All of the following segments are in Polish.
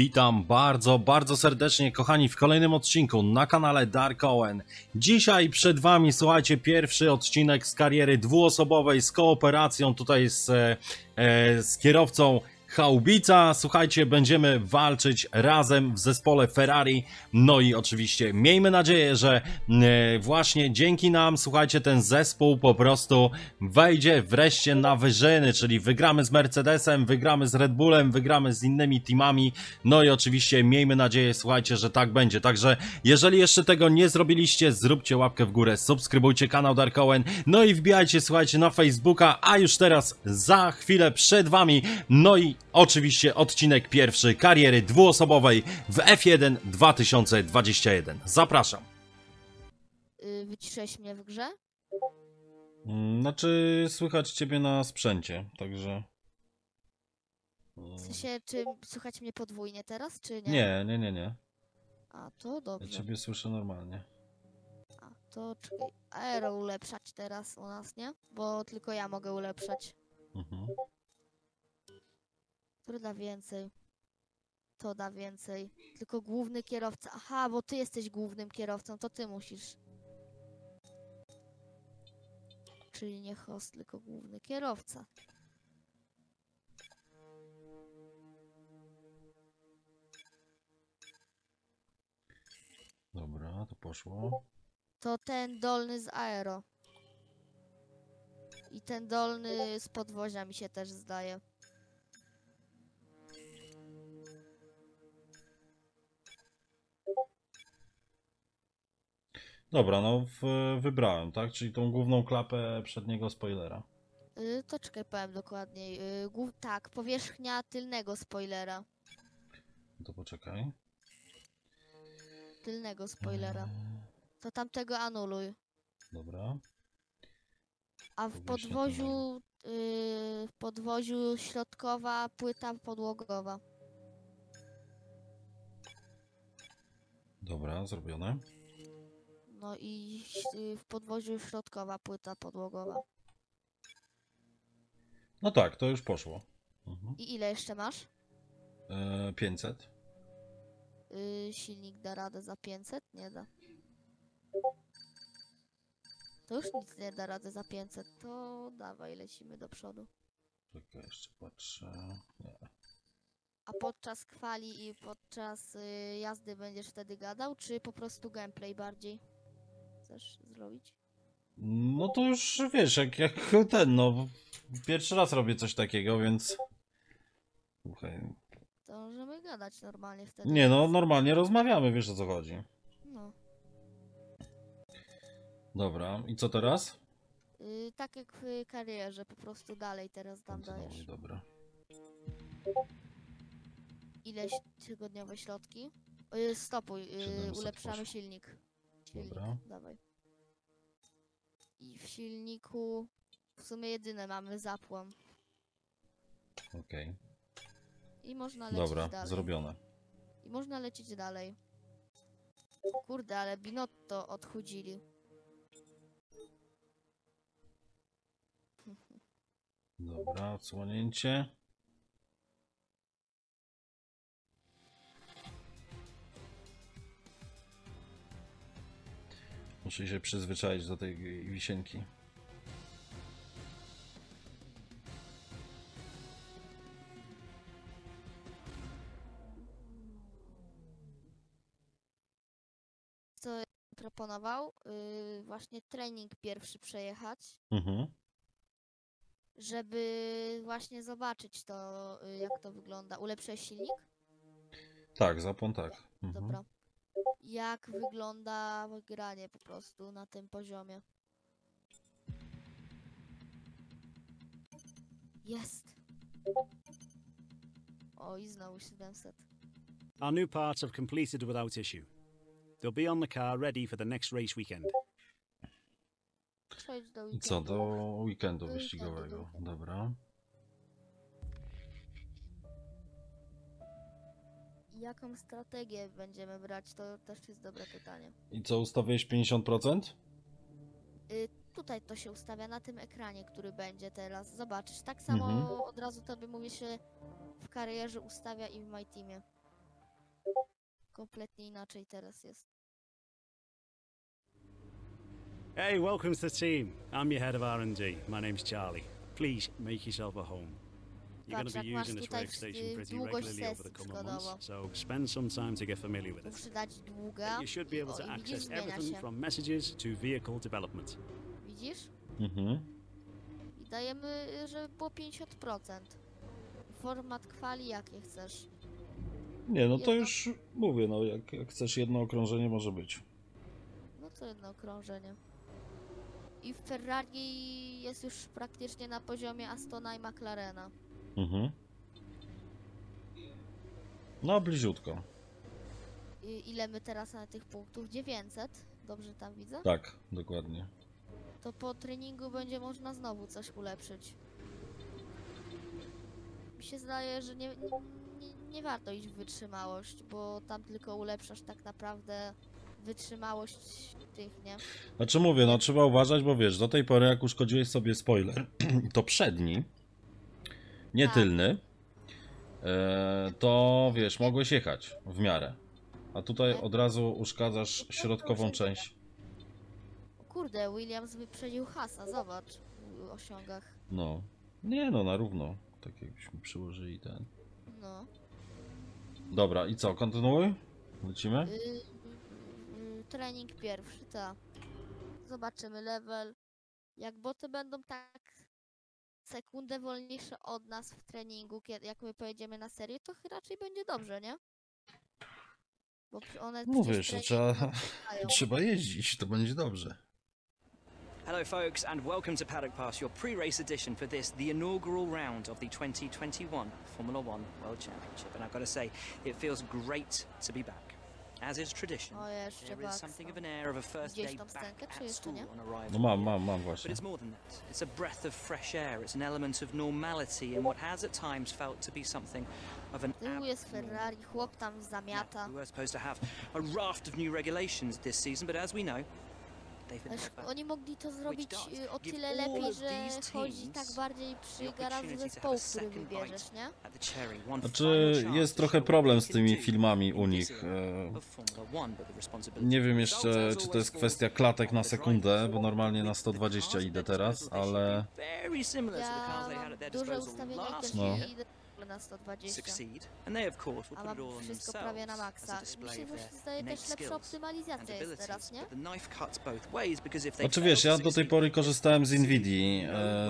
Witam bardzo, bardzo serdecznie, kochani, w kolejnym odcinku na kanale Dark Owen. Dzisiaj przed Wami, słuchajcie, pierwszy odcinek z kariery dwuosobowej z kooperacją tutaj z kierowcą HAUBICA. Słuchajcie, będziemy walczyć razem w zespole Ferrari. No i oczywiście miejmy nadzieję, że właśnie dzięki nam, słuchajcie, ten zespół po prostu wejdzie wreszcie na wyżyny, czyli wygramy z Mercedesem, wygramy z Red Bullem, wygramy z innymi teamami. No i oczywiście miejmy nadzieję, słuchajcie, że tak będzie. Także jeżeli jeszcze tego nie zrobiliście, zróbcie łapkę w górę, subskrybujcie kanał Dark Owen, no i wbijajcie, słuchajcie, na Facebooka, a już teraz za chwilę przed Wami, no i oczywiście odcinek pierwszy kariery dwuosobowej w F1 2021. Zapraszam. Wyciszyłeś mnie w grze? Znaczy, słychać Ciebie na sprzęcie, także... W sensie, czy słychać mnie podwójnie teraz, czy nie? Nie. A, to dobrze. Ja Ciebie słyszę normalnie. A, to czekaj, aero ulepszać teraz u nas, nie? Bo tylko ja mogę ulepszać. Mhm. Który da więcej? To da więcej. Tylko główny kierowca. Aha, bo ty jesteś głównym kierowcą, to ty musisz. Czyli nie host, tylko główny kierowca. Dobra, to poszło. To ten dolny z aero. I ten dolny z podwozia mi się też zdaje. Dobra, no wybrałem, tak? Czyli tą główną klapę przedniego spoilera. To czekaj, powiem dokładniej. Tak, powierzchnia tylnego spoilera. To poczekaj. Tylnego spoilera. To tamtego anuluj. Dobra. A w podwoziu, środkowa płyta podłogowa. Dobra, zrobione. No i w podwoziu środkowa płyta podłogowa. No tak, to już poszło. Mhm. I ile jeszcze masz? 500. Silnik da radę za 500? Nie da. To już nic nie da radę za 500. To dawaj, lecimy do przodu. Czekaj, jeszcze patrzę. Nie. A podczas kwali i podczas jazdy będziesz wtedy gadał, czy po prostu gameplay bardziej? Chcesz zrobić? No to już wiesz, jak ten, no pierwszy raz robię coś takiego, więc słuchaj. To możemy gadać normalnie wtedy. Nie no, normalnie rozmawiamy, wiesz o co chodzi. No. Dobra, i co teraz? Tak jak w karierze, po prostu dalej teraz tam dajesz. Dobra. Ileś tygodniowe środki? Stopuj, ulepszamy silnik. Dobra. Dawaj. I w silniku w sumie jedyne mamy zapłon. Okej. I można lecieć dalej. Dobra, zrobione. I można lecieć dalej. Kurde, ale Binotto odchudzili. Dobra, odsłonięcie. Muszę się przyzwyczaić do tej wisienki. Co proponował? Właśnie trening pierwszy przejechać. Mhm. Żeby właśnie zobaczyć to, jak to wygląda. Ulepszyłeś silnik? Tak, zapłon tak. Mhm. Dobra. Jak wygląda granie po prostu na tym poziomie. Jest! O, i znowu 700. Our new parts have completed without issue. They'll be on the car ready for the next race weekend. I co, do weekendu wyścigowego. Dobra. Jaką strategię będziemy brać? To też jest dobre pytanie. I co, ustawiłeś 50%? Tutaj to się ustawia, na tym ekranie, który będzie teraz. Zobaczysz, tak samo od razu tobie mówię się w karierze ustawia i w My Teamie. kompletnie inaczej teraz jest. Hey, welcome to the team. I'm your head of R&D. My name's Charlie. Please make yourself at home. You're going to be using this workstation pretty regularly over the coming months, so spend some time to get familiar with it. You should be able to access everything from messages to vehicle development. Widzisz? I dajemy, żeby było 50%. Format kwali jakie chcesz. Nie, no to już mówię, no jak chcesz jedno okrążenie może być. No to jedno okrążenie. I w Ferrari jest już praktycznie na poziomie Astona i McLarena. Mhm. No, bliziutko. I ile my teraz na tych punktów? 900? Dobrze tam widzę? Tak, dokładnie. To po treningu będzie można znowu coś ulepszyć. Mi się zdaje, że nie warto iść w wytrzymałość, bo tam tylko ulepszasz tak naprawdę wytrzymałość tych, nie? Znaczy mówię, no trzeba uważać, bo wiesz, do tej pory jak uszkodziłeś sobie spoiler, to przedni, nie tylny, to wiesz, mogłeś jechać w miarę, a tutaj od razu uszkadzasz środkową część. Kurde, Williams wyprzedził Haasa, zobacz, w osiągach. No, nie no, na równo, tak jakbyśmy przyłożyli ten. No. Dobra, i co, kontynuuj? Lecimy? Trening pierwszy, tak. Zobaczymy level. Jak boty będą tak sekundę wolniejsze od nas w treningu, jak my pojedziemy na serię, to raczej będzie dobrze, nie? Bo one mówię, że trzeba jeździć, to będzie dobrze. Hello folks and welcome to Paddock Pass, your pre-race edition for this, the inaugural round of the 2021 Formula One World Championship. And I've got to say, it feels great to be back. As is tradition, there is something of an air of a first day back at school on arrival. Mam właśnie. But it's more than that. It's a breath of fresh air. It's an element of normality in what has at times felt to be something of an abnormal. Tu jest Ferrari, chłop tam zamiata. We were supposed to have a raft of new regulations this season, but as we know, they've been. Oni mogli to zrobić o tyle lepiej, że chodzi tak bardziej przy garażu zespołu, który wybierzesz, nie? Znaczy, jest trochę problem z tymi filmami u nich. Nie wiem jeszcze, czy to jest kwestia klatek na sekundę, bo normalnie na 120 idę teraz, ale... Ja duże ustawienia i też idę na 120, a mam wszystko prawie na maksa. Mi się zdaje też lepsza optymalizacja jest teraz, nie? Znaczy wiesz, ja do tej pory korzystałem z NVIDII,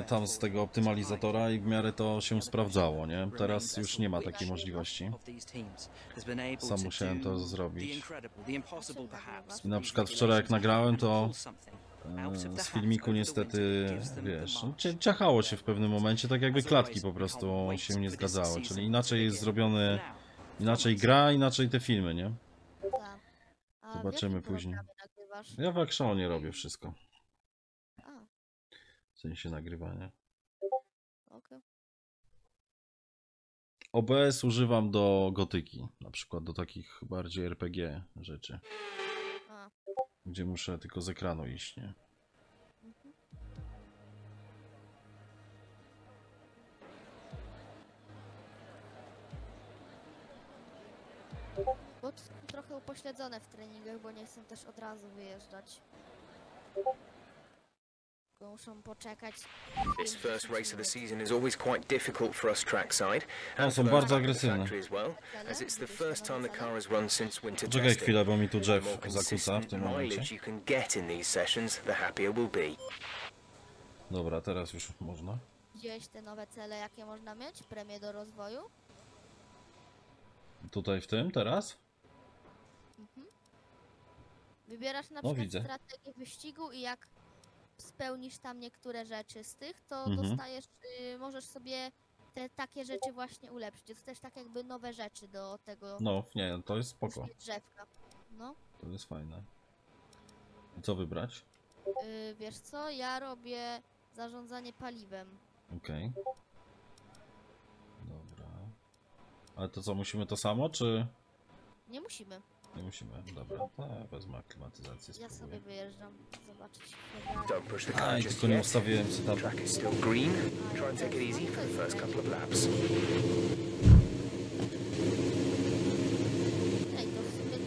tam z tego optymalizatora i w miarę to się sprawdzało, nie? Teraz już nie ma takiej możliwości. Sam musiałem to zrobić. I na przykład wczoraj jak nagrałem, to z filmiku niestety, wiesz, ciachało się w pewnym momencie, tak jakby klatki po prostu się nie zgadzały, czyli inaczej jest zrobiony, inaczej gra, inaczej te filmy, nie? Zobaczymy później. Ja w actionie robię wszystko. W sensie nagrywania. OBS używam do gotyki, na przykład do takich bardziej RPG rzeczy. Gdzie muszę tylko z ekranu iść, nie? Bo trochę upośledzone w treningach, bo nie chcę też od razu wyjeżdżać. This first race of the season is always quite difficult for us trackside, and for the factory as well, as it's the first time the car has run since winter testing. The more consistent mileage you can get in these sessions, the happier we'll be. Dobra, teraz już można. Widziałeś te nowe cele, jakie można mieć? Premie do rozwoju? Tutaj w tym teraz? Wybierasz na przykład strategię wyścigu i jak spełnisz tam niektóre rzeczy z tych, to dostajesz, możesz sobie te takie rzeczy właśnie ulepszyć. To też tak jakby nowe rzeczy do tego. No, nie, to jest spoko. Drzewka. No. To jest fajne. I co wybrać? Wiesz co, ja robię zarządzanie paliwem. Okej. Dobra. Ale to co, musimy to samo, czy? Nie musimy. Nie musimy, dobra, wezmę klimatyzację. Ja sobie wyjeżdżam, zobaczyć. I tylko nie ustawiłem setupu. Ej, to w sumie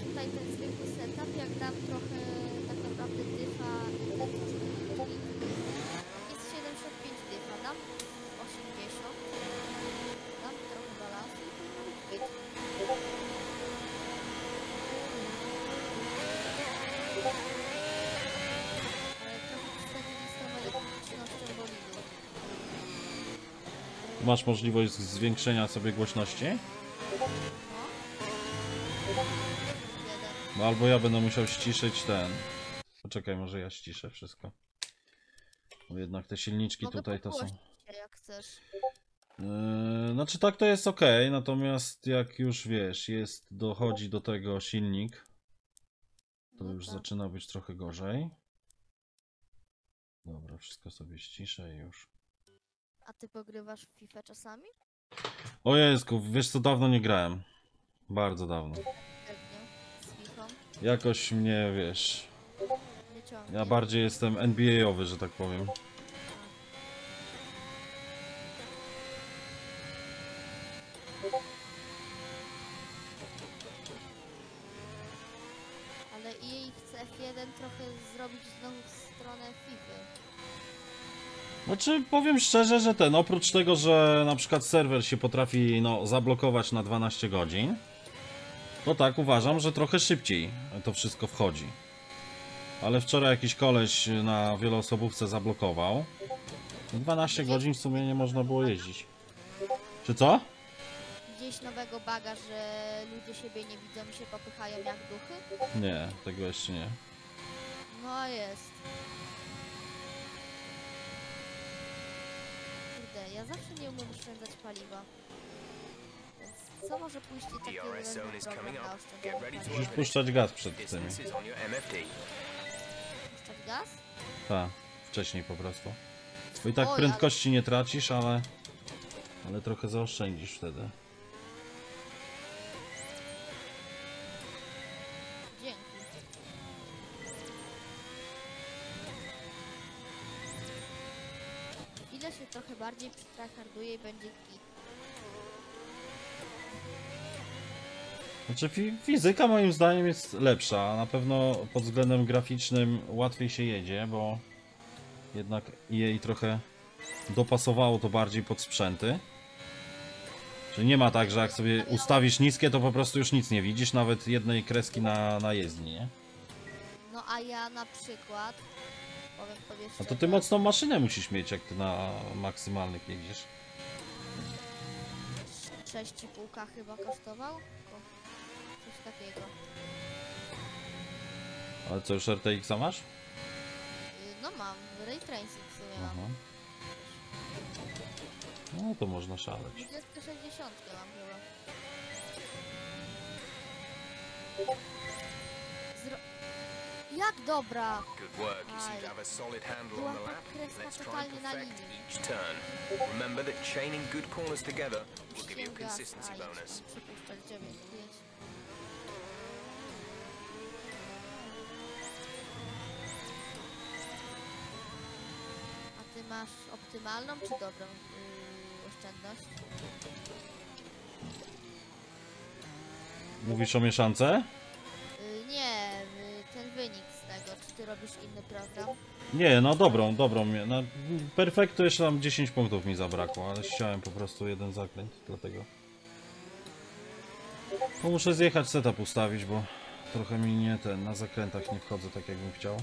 Masz możliwość zwiększenia sobie głośności? No albo ja będę musiał ściszyć ten... Poczekaj, może ja ściszę wszystko. Bo jednak te silniczki tutaj to są... jak chcesz. Znaczy tak to jest ok, natomiast jak już wiesz, dochodzi do tego silnik, to już zaczyna być trochę gorzej. Dobra, wszystko sobie ściszę i już. A ty pogrywasz w FIFA czasami? O Jezu, wiesz co, dawno nie grałem. Bardzo dawno. Z FIFA? Jakoś mnie, wiesz... Ja bardziej jestem NBA-owy, że tak powiem. Ale EA chce F1 trochę zrobić znowu w stronę FIFA. Znaczy, powiem szczerze, że ten, oprócz tego, że na przykład serwer się potrafi zablokować na 12 godzin, to tak uważam, że trochę szybciej to wszystko wchodzi. Ale wczoraj jakiś koleś na wieloosobówce zablokował. 12 godzin w sumie nie można było jeździć. Czy co? Gdzieś nowego baga, że ludzie siebie nie widzą i się popychają jak duchy? Nie, tego jeszcze nie. No jest. Ja zawsze nie umiem oszczędzać paliwa. Więc co może pójść i taki problem na oszczędzanie? Musisz puszczać gaz przed tymi. Puszczać gaz? Tak, wcześniej po prostu. Bo i tak prędkości nie tracisz, ale... Ale trochę zaoszczędzisz wtedy. Trochę bardziej przytrakarduje i będzie git. Znaczy fizyka moim zdaniem jest lepsza. Na pewno pod względem graficznym łatwiej się jedzie, bo jednak jej trochę dopasowało to bardziej pod sprzęty. Czyli nie ma tak, że jak sobie ustawisz niskie, to po prostu już nic nie widzisz, nawet jednej kreski na jezdni, nie? No a ja na przykład... A to ty mocną maszynę musisz mieć, jak ty na maksymalnych jedziesz. 6,5 chyba kosztował? Coś takiego. Ale co, już RTX-a masz? No mam, Ray Tracing w sumie mam. No to można szaleć. 260 mam chyba. Jak dobra! Była kreska totalnie na linii. A ty masz optymalną czy dobrą oszczędność? Mówisz o mieszance? Nie, ten wynik z tego, czy ty robisz inny program? Nie, no dobrą. Na perfekt to jeszcze tam 10 punktów mi zabrakło, ale chciałem po prostu jeden zakręt, dlatego... No muszę zjechać, setup ustawić, bo trochę mi nie ten, na zakrętach nie wchodzę tak jakbym chciał.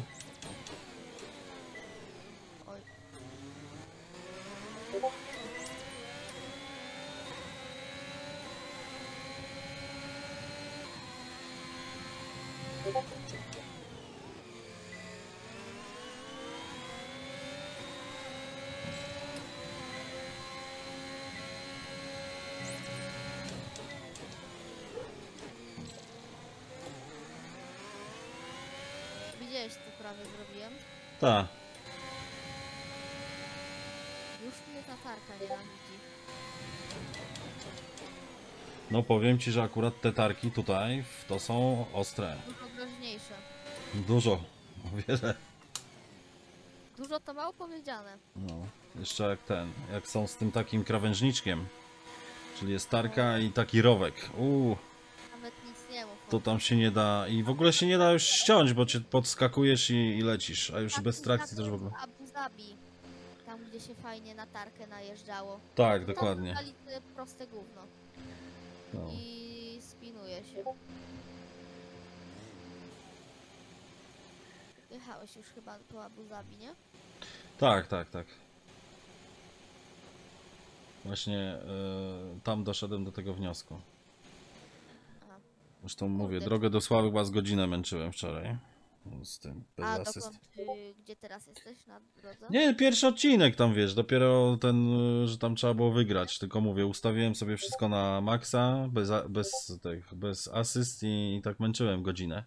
Widziałeś, co prawie zrobiłem? Tak. Już mnie tatarka nie widzi. No powiem ci, że akurat te tarki tutaj to są ostre. Dużo groźniejsze. Dużo, o wiele. Dużo to mało powiedziane. No, jeszcze jak ten, jak są z tym takim krawężniczkiem. Czyli jest tarka i taki rowek. Nawet nic nie mów. To tam się nie da i w ogóle się nie da już ściąć, bo cię podskakujesz i lecisz, a już tak, bez trakcji też w ogóle. Abu Dhabi. Tam gdzie się fajnie na tarkę najeżdżało. Tak, dokładnie. To proste gówno. No. I spinuje się. Jechałeś już chyba po Abu Dhabi, nie? Tak. Właśnie tam doszedłem do tego wniosku. Zresztą mówię, drogę do sławy chyba z godzinę męczyłem wczoraj. Z tym, bez asyst. Gdzie teraz jesteś na drodze? Nie, pierwszy odcinek tam, wiesz, dopiero ten, że tam trzeba było wygrać. Tylko mówię, ustawiłem sobie wszystko na maksa, bez asyst i tak męczyłem godzinę.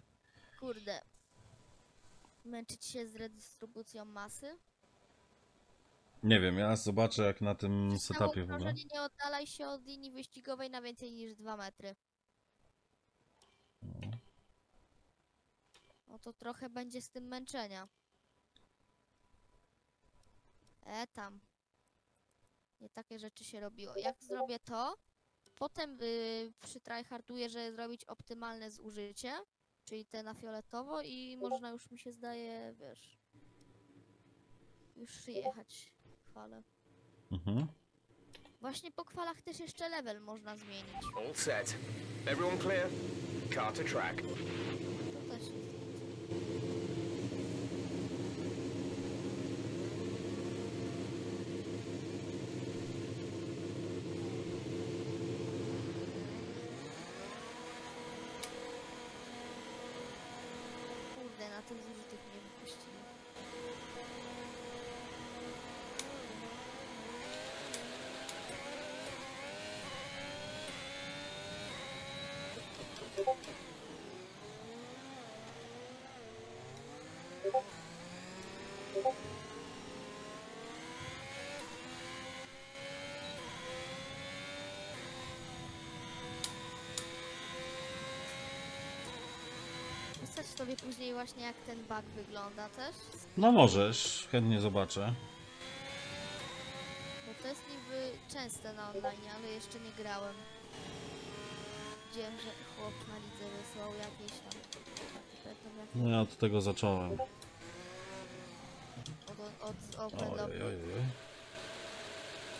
Kurde. Męczyć się z redystrybucją masy? Nie wiem, ja zobaczę jak na tym setupie w ogóle. Nie oddalaj się od linii wyścigowej na więcej niż 2 metry. No to trochę będzie z tym męczenia. Tam. Nie takie rzeczy się robiło. Jak zrobię to, potem przytryharduję, że zrobić optymalne zużycie, czyli te na fioletowo i można już, mi się zdaje, wiesz, już przyjechać chwale. Mhm. Właśnie po kwalach też jeszcze level można zmienić. All set. Everyone clear? Car to track. Chcesz sobie później właśnie jak ten bug wygląda też? No możesz, chętnie zobaczę. Bo to jest niby częste na online, ale jeszcze nie grałem. Widziałem, że chłop na lidze wysłał jakieś tam... No ja od tego zacząłem. Od ojej.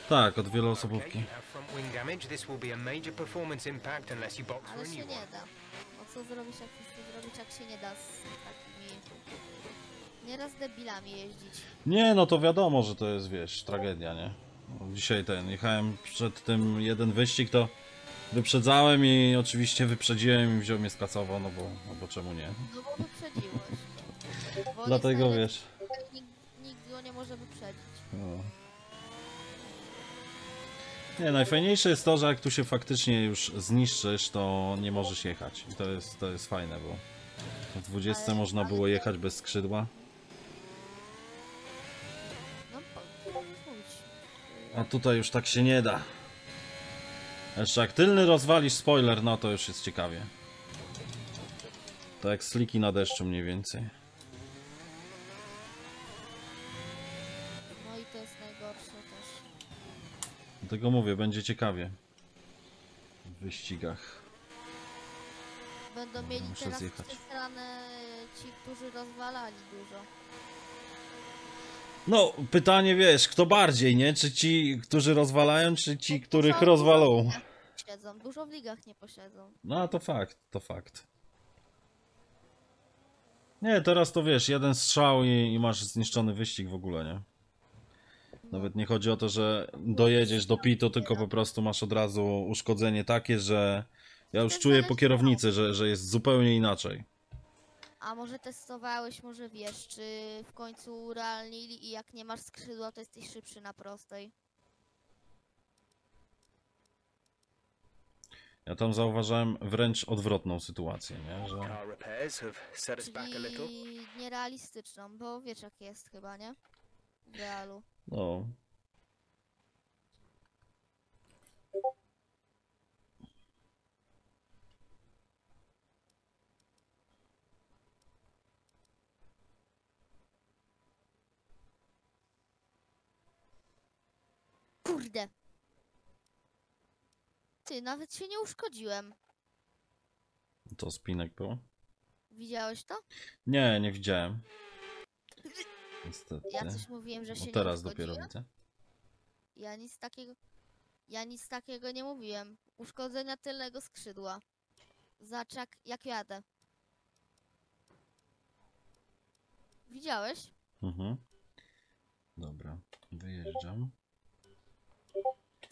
Tak, od wieloosobówki. Ale się nie da. Co zrobisz, jak się nie da z takimi nieraz debilami jeździć? Nie, no to wiadomo, że to jest, wiesz, tragedia, nie? Dzisiaj jechałem przed tym jeden wyścig, to wyprzedzałem i oczywiście wyprzedziłem i wziął mnie z kasowo, no bo czemu nie? No bo wyprzedziłeś. Bo dlatego, wiesz... Nikt go nie może wyprzedzić. No. Nie, najfajniejsze jest to, że jak tu się faktycznie już zniszczysz, to nie możesz jechać. I to jest fajne, bo w 20 można było jechać bez skrzydła. A tutaj już tak się nie da. Jeszcze jak tylny rozwalisz spoiler, no to już jest ciekawie. To jak sliki na deszczu mniej więcej. No i to jest najgorsze też. Dlatego mówię, będzie ciekawie w wyścigach. Będą mieli teraz przesrane ci, którzy rozwalali dużo. No, pytanie, wiesz, kto bardziej, nie? Czy ci, którzy rozwalają, czy ci, no, których rozwalą? Dużo w ligach nie posiedzą. No, to fakt, to fakt. Nie, teraz to wiesz, jeden strzał i masz zniszczony wyścig w ogóle, nie? Nawet nie chodzi o to, że dojedziesz do pitu, tylko po prostu masz od razu uszkodzenie takie, że ja już czuję po kierownicy, że jest zupełnie inaczej. A może testowałeś, może wiesz, czy w końcu urealnili i jak nie masz skrzydła, to jesteś szybszy na prostej. Ja tam zauważyłem wręcz odwrotną sytuację, nie? Że... Czyli nierealistyczną, bo wiesz jak jest chyba, nie? W realu. No. Kurde. Ty, nawet się nie uszkodziłem. To spinek był? Widziałeś to? Nie, nie widziałem. Niestety. Ja coś mówiłem, że się teraz nie uszkodziłem? Dopiero widzę. Ja nic takiego nie mówiłem. Uszkodzenia tylnego skrzydła. Zobacz jak jadę. Widziałeś? Mhm. Dobra, wyjeżdżam.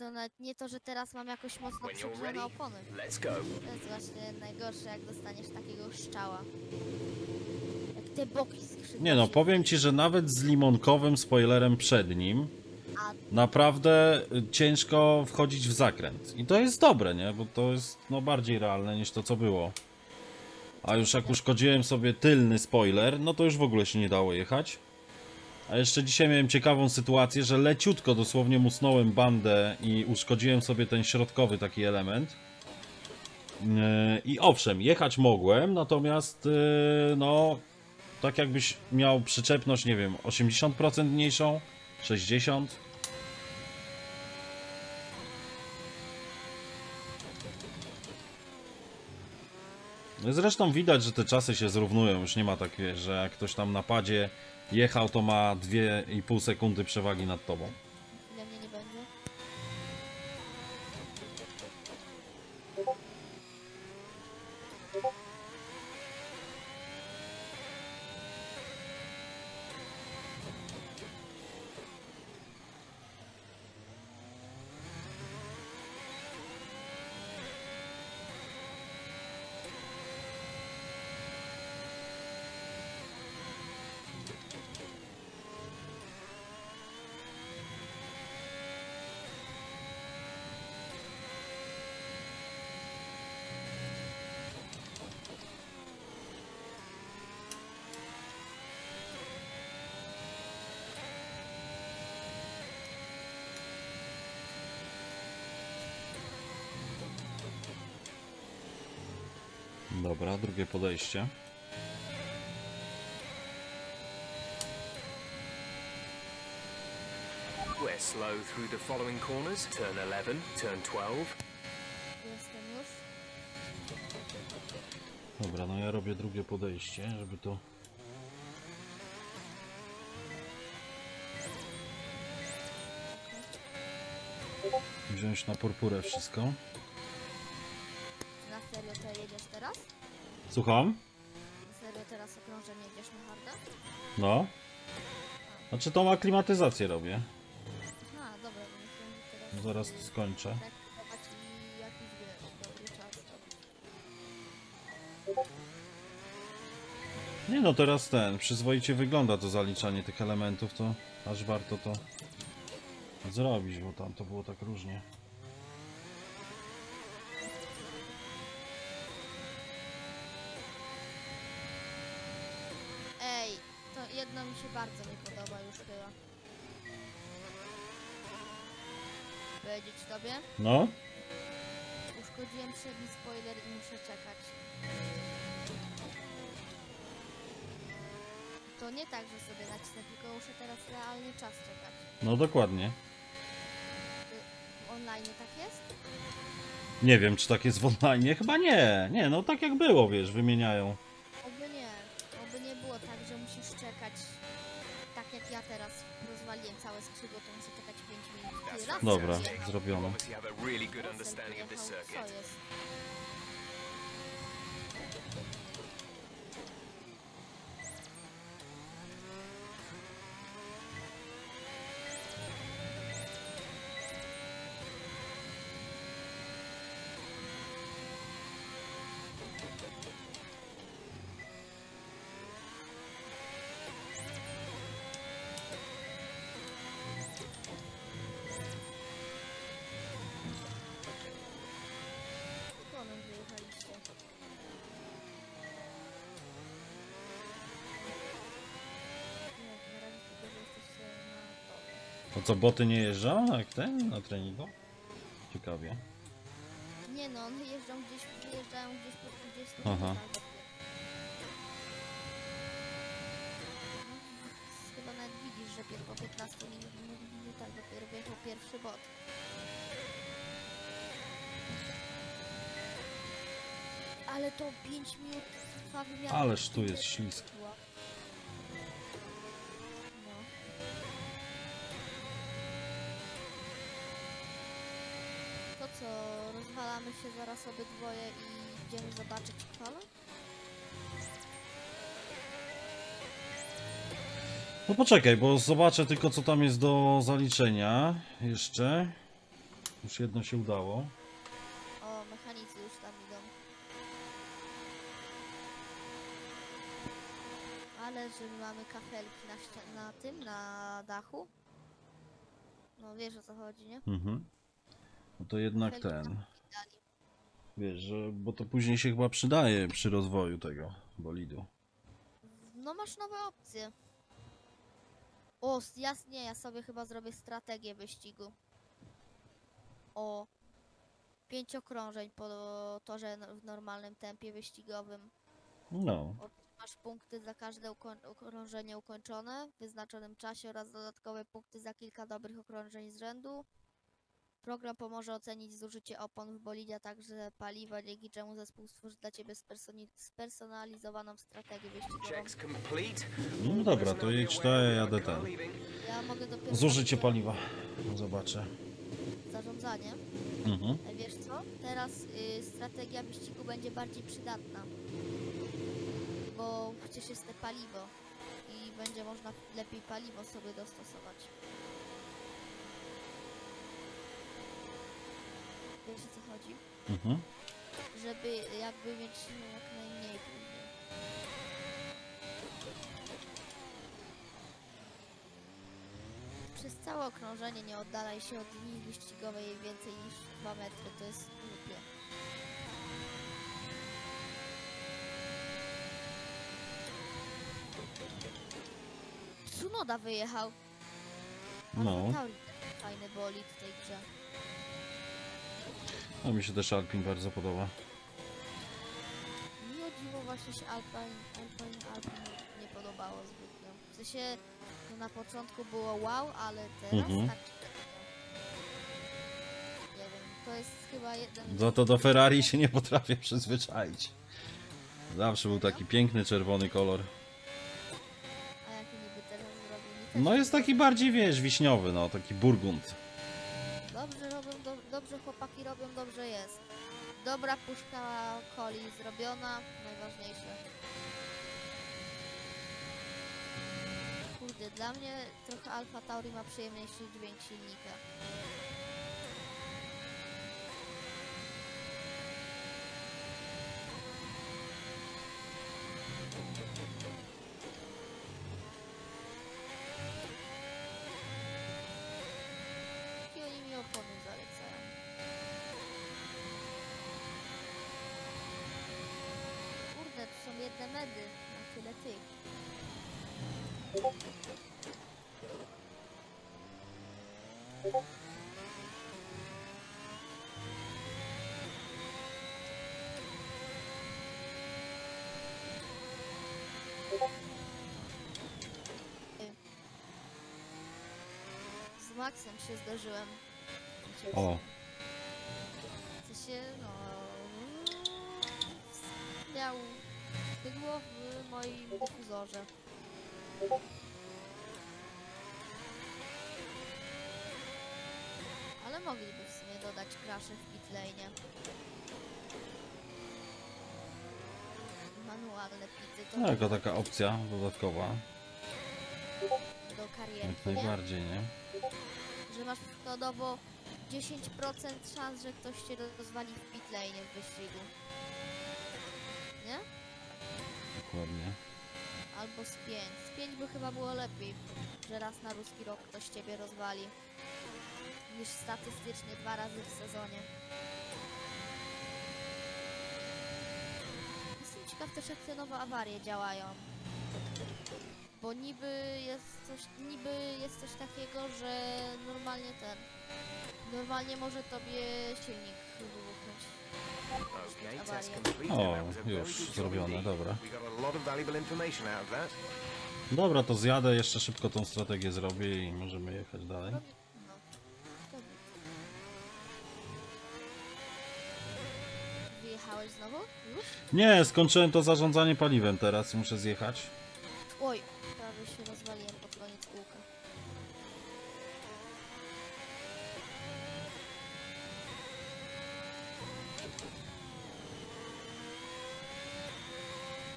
to nawet nie to, że teraz mam jakoś mocno przygrzane opony. To jest właśnie najgorsze, jak dostaniesz takiego szczała. Jak te boki skrzydła. Nie no, powiem ci, że nawet z limonkowym spoilerem przednim naprawdę ciężko wchodzić w zakręt. I to jest dobre, nie? Bo to jest no bardziej realne niż to, co było. A już jak uszkodziłem sobie tylny spoiler, no to już w ogóle się nie dało jechać. A jeszcze dzisiaj miałem ciekawą sytuację, że leciutko dosłownie musnąłem bandę i uszkodziłem sobie ten środkowy taki element. I owszem, jechać mogłem, natomiast no tak jakbyś miał przyczepność, nie wiem, 80% mniejszą, 60%. Zresztą widać, że te czasy się zrównują, już nie ma takie, że jak ktoś tam na padzie jechał, to ma 2,5 sekundy przewagi nad tobą. Dla mnie nie będzie. Dobra, drugie podejście. We're slow through the following corners. Turn 11, turn 12. Dobra, no ja robię drugie podejście, żeby to... wziąć na purpurę wszystko. Na serio to jedziesz teraz? Słucham? Serio teraz okrążenie jedziesz na harda? No. Znaczy tą aklimatyzację robię. A, dobra. Teraz... zaraz to skończę. Nie no, teraz ten, przyzwoicie wygląda to zaliczanie tych elementów, to aż warto to zrobić, bo tam to było tak różnie. Jedno mi się bardzo nie podoba już chyba. Powiedzieć tobie? No? Uszkodziłem przedni spoiler i muszę czekać. To nie tak, że sobie nacisnę, tylko muszę teraz realnie czas czekać. No dokładnie. W online tak jest? Nie wiem, czy tak jest w online, chyba nie. Nie, no tak jak było, wiesz, wymieniają. Czekać, tak jak ja teraz rozwaliłem całe skrzydło, to muszę czekać 5 minut. Dobra, zrobiono. No co, boty nie jeżdżą jak ten na treningu? Ciekawie. Nie no, one wyjeżdżają gdzieś po 30. Aha. Chyba nawet widzisz, że po 15 minutach dopiero wjechał pierwszy bot. Ale to 5 minut trwa wymiana. Ależ tu jest ślisko. Rozwalamy się zaraz obydwoje i idziemy zobaczyć falę? No poczekaj, bo zobaczę tylko co tam jest do zaliczenia jeszcze. Już jedno się udało. O, mechanicy już tam idą. Ale że my mamy kafelki na tym, na dachu. No wiesz, o co chodzi, nie? Mhm. No to jednak kafelki ten. Wiesz, że, bo to później się chyba przydaje przy rozwoju tego bolidu. No masz nowe opcje. O, jasnie, ja sobie chyba zrobię strategię wyścigu. O, 5 okrążeń po torze w normalnym tempie wyścigowym. No. Masz punkty za każde okrążenie ukończone w wyznaczonym czasie oraz dodatkowe punkty za kilka dobrych okrążeń z rzędu. Program pomoże ocenić zużycie opon w bolidzie, a także paliwa, dzięki czemu zespół stworzy dla ciebie spersonalizowaną strategię wyścigową. No dobra, to jedź, daję, jadę ten. Ja mogę dopiero zużycie paliwa. Zobaczę. Zarządzanie. Mhm. Wiesz co? Teraz strategia wyścigu będzie bardziej przydatna. Bo przecież jest to paliwo i będzie można lepiej paliwo sobie dostosować. Wiesz, o co chodzi? Mhm. Żeby jakby mieć jak najmniej później. Przez całe okrążenie nie oddalaj się od linii wyścigowej więcej niż 2 metry, to jest głupie. Tsunoda wyjechał. No. Fajny bolid w tej grze. A mi się też Alpine bardzo podoba. Mi o dziwo właśnie się Alpine nie podobało zbytnio. W sensie, no na początku było wow, ale teraz tak... Nie wiem, to jest chyba jeden... No to do Ferrari się nie potrafię przyzwyczaić. Zawsze był taki piękny czerwony kolor. A jaki niby teraz zrobił? No jest taki bardziej, wiesz, wiśniowy, no taki burgund. Dobrze chłopaki robią, dobrze jest. Dobra puszka coli zrobiona, najważniejsze. Kurde, dla mnie trochę Alfa Tauri ma przyjemniejszy dźwięk silnika. Medy, na tyle ty. Z Maxem się zdarzyłem. O. Co się, no... miał... Było w moim dyfuzorze. Ale mogliby w sumie dodać crashy w pitlane. Manualne pity to... No jako taka opcja dodatkowa. Do kariery. Jak najbardziej, nie? Że masz przykładowo 10% szans, że ktoś cię rozwali w pitlane w wyścigu. Nie? Dokładnie. Albo z 5. Z 5 by chyba było lepiej, że raz na ruski rok ktoś ciebie rozwali, niż statystycznie 2 razy w sezonie. Jestem ciekaw też, jak te nowe awarie działają. Bo niby jest coś takiego, że normalnie ten... Normalnie może tobie silnik wybuchnąć. O, już zrobione, dobra. Dobra, to zjadę, jeszcze szybko tą strategię zrobię i możemy jechać dalej. Wyjechałeś znowu? Nie, skończyłem to zarządzanie paliwem teraz, muszę zjechać. Oj, prawie się rozwaliłem pod koniec kółka.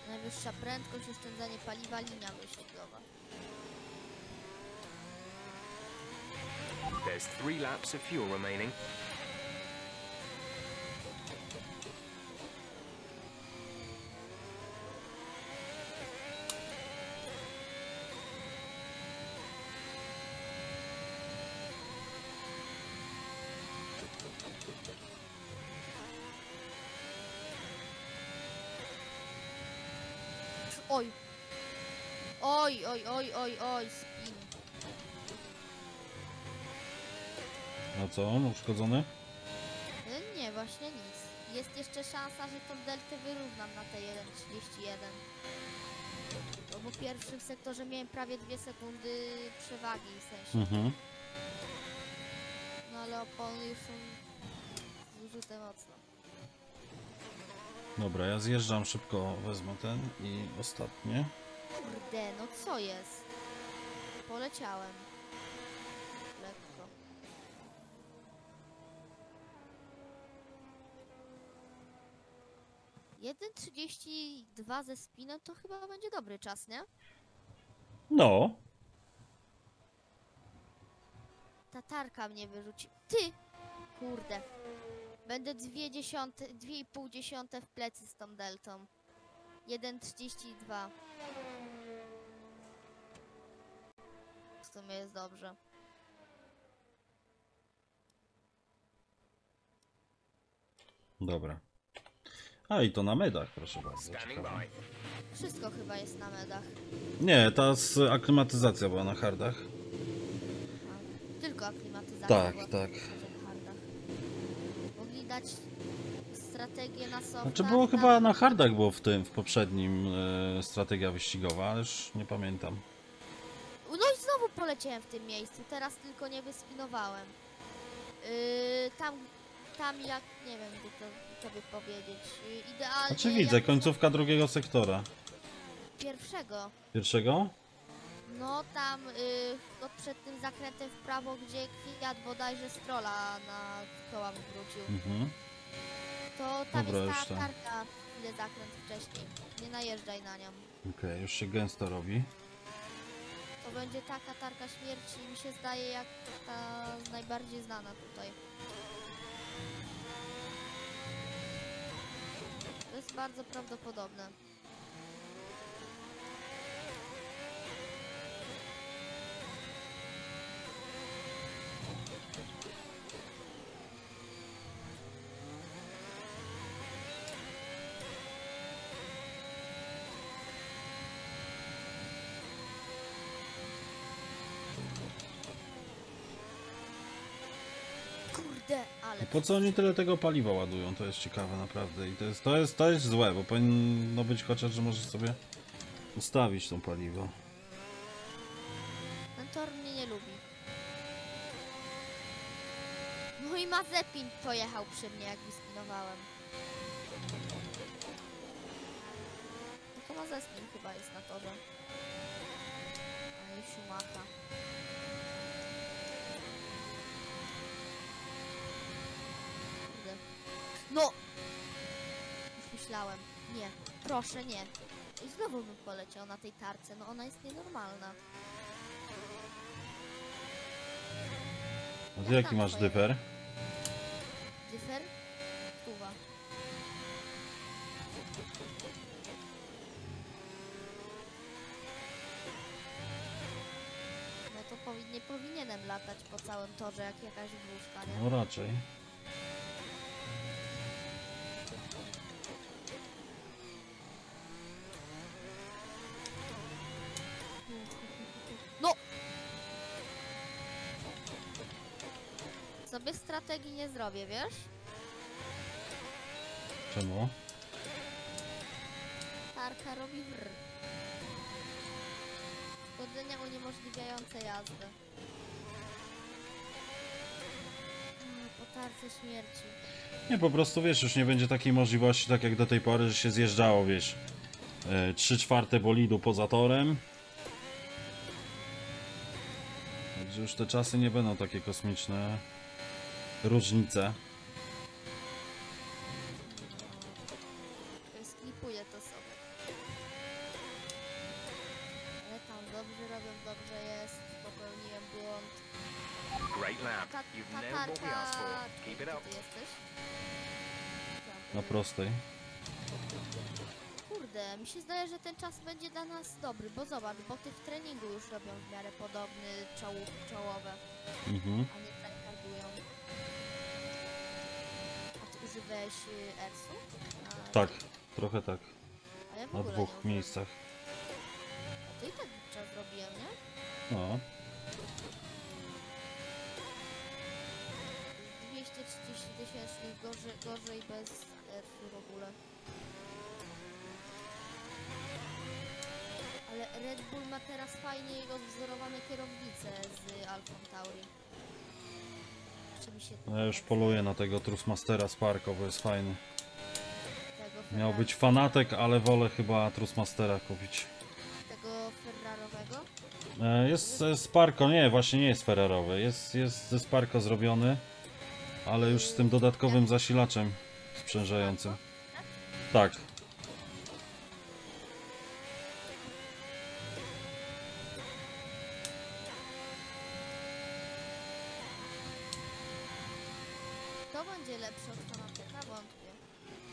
Najwyższa prędkość, oszczędzanie paliwa, linia wyścigowa. There's 3 laps of fuel remaining. Oj. Oj, oj, oj, oj, oj. Spin. No co, on uszkodzony? Nie, właśnie nic. Jest jeszcze szansa, że tą deltę wyrównam na te 1.31. Bo w pierwszym sektorze miałem prawie 2 sekundy przewagi, w sensie. Mhm. No ale opony już są zużyte mocno. Dobra, ja zjeżdżam szybko, wezmę ten i ostatnie. Kurde, no co jest? Poleciałem. Lekko. Jeden 32 ze spinem to chyba będzie dobry czas, nie? No. Tatarka mnie wyrzuci. Ty! Kurde. Będę 2,5 w plecy z tą deltą. 1,32. W sumie jest dobrze. Dobra. A i to na medach, proszę bardzo. Ciekawe. Wszystko chyba jest na medach. Nie, ta aklimatyzacja była na hardach. A, tylko aklimatyzacja. Tak, była tak. Mogli dać strategię na softach. Znaczy było chyba na hardach, było w tym, w poprzednim strategia wyścigowa, ale już nie pamiętam. No i znowu poleciałem w tym miejscu, teraz tylko nie wyspinowałem. Tam jak, nie wiem, gdy to tobie powiedzieć. Idealnie. Znaczy widzę, końcówka drugiego sektora. Pierwszego. Pierwszego? No tam, przed tym zakrętem w prawo, gdzie Kwiat bodajże Strola na koła wrócił. Mhm. To tam dobra, jest ta karta, ile zakręt wcześniej. Nie najeżdżaj na nią. Okej, okay, już się gęsto robi. To będzie ta katarka śmierci, mi się zdaje, jak ta najbardziej znana tutaj. To jest bardzo prawdopodobne. Ale po co oni tyle tego paliwa ładują? To jest ciekawe naprawdę i to jest złe, bo powinno być chociaż, że możesz sobie ustawić tą paliwo. Ten tor mnie nie lubi. No i Mazepin pojechał przy mnie, jak wyspinowałem. No to Mazepin chyba jest na torze. A nie Schumachera. No! Już myślałem. Nie. Proszę, nie. I znowu bym poleciał na tej tarce. No ona jest nienormalna. A ty ja jaki masz dyfer? Dyfer? Uwa. No to nie powinienem latać po całym torze jak jakaś wróżka, nie? No raczej. Sobie strategii nie zrobię, wiesz? Czemu? Tarka robi brr. Zgodzenia uniemożliwiające jazdę. Po tarce śmierci. Nie, po prostu wiesz, już nie będzie takiej możliwości, tak jak do tej pory, że się zjeżdżało, wiesz, 3/4 bolidu poza torem. Także już te czasy nie będą takie kosmiczne. Różnice. Sklipuję to sobie. Ale tam dobrze robią, dobrze jest. Popełniłem błąd. Tatarka... Ty jesteś? Na prostej. Kurde, mi się zdaje, że ten czas będzie dla nas dobry, bo zobacz, boty w treningu już robią w miarę podobny czołowe. Mhm. A nie tryhardują. Używałeś Ersu? Tak, trochę tak. A ja w ogóle na dwóch miejscach. I tak czas robiłem, nie? O. 230 tysięcy, gorzej bez RF-u w ogóle. Ale Red Bull ma teraz fajnie odwzorowane kierownice z Alfa Tauri. Ja już poluję na tego Thrustmastera Sparco, bo jest fajny. Miał być Fanatec, ale wolę chyba Thrustmastera kupić. Tego ferrarowego? Jest Sparco, nie, właśnie nie jest ferrarowy. Jest ze Sparco zrobiony, ale już z tym dodatkowym zasilaczem sprzężającym. Tak.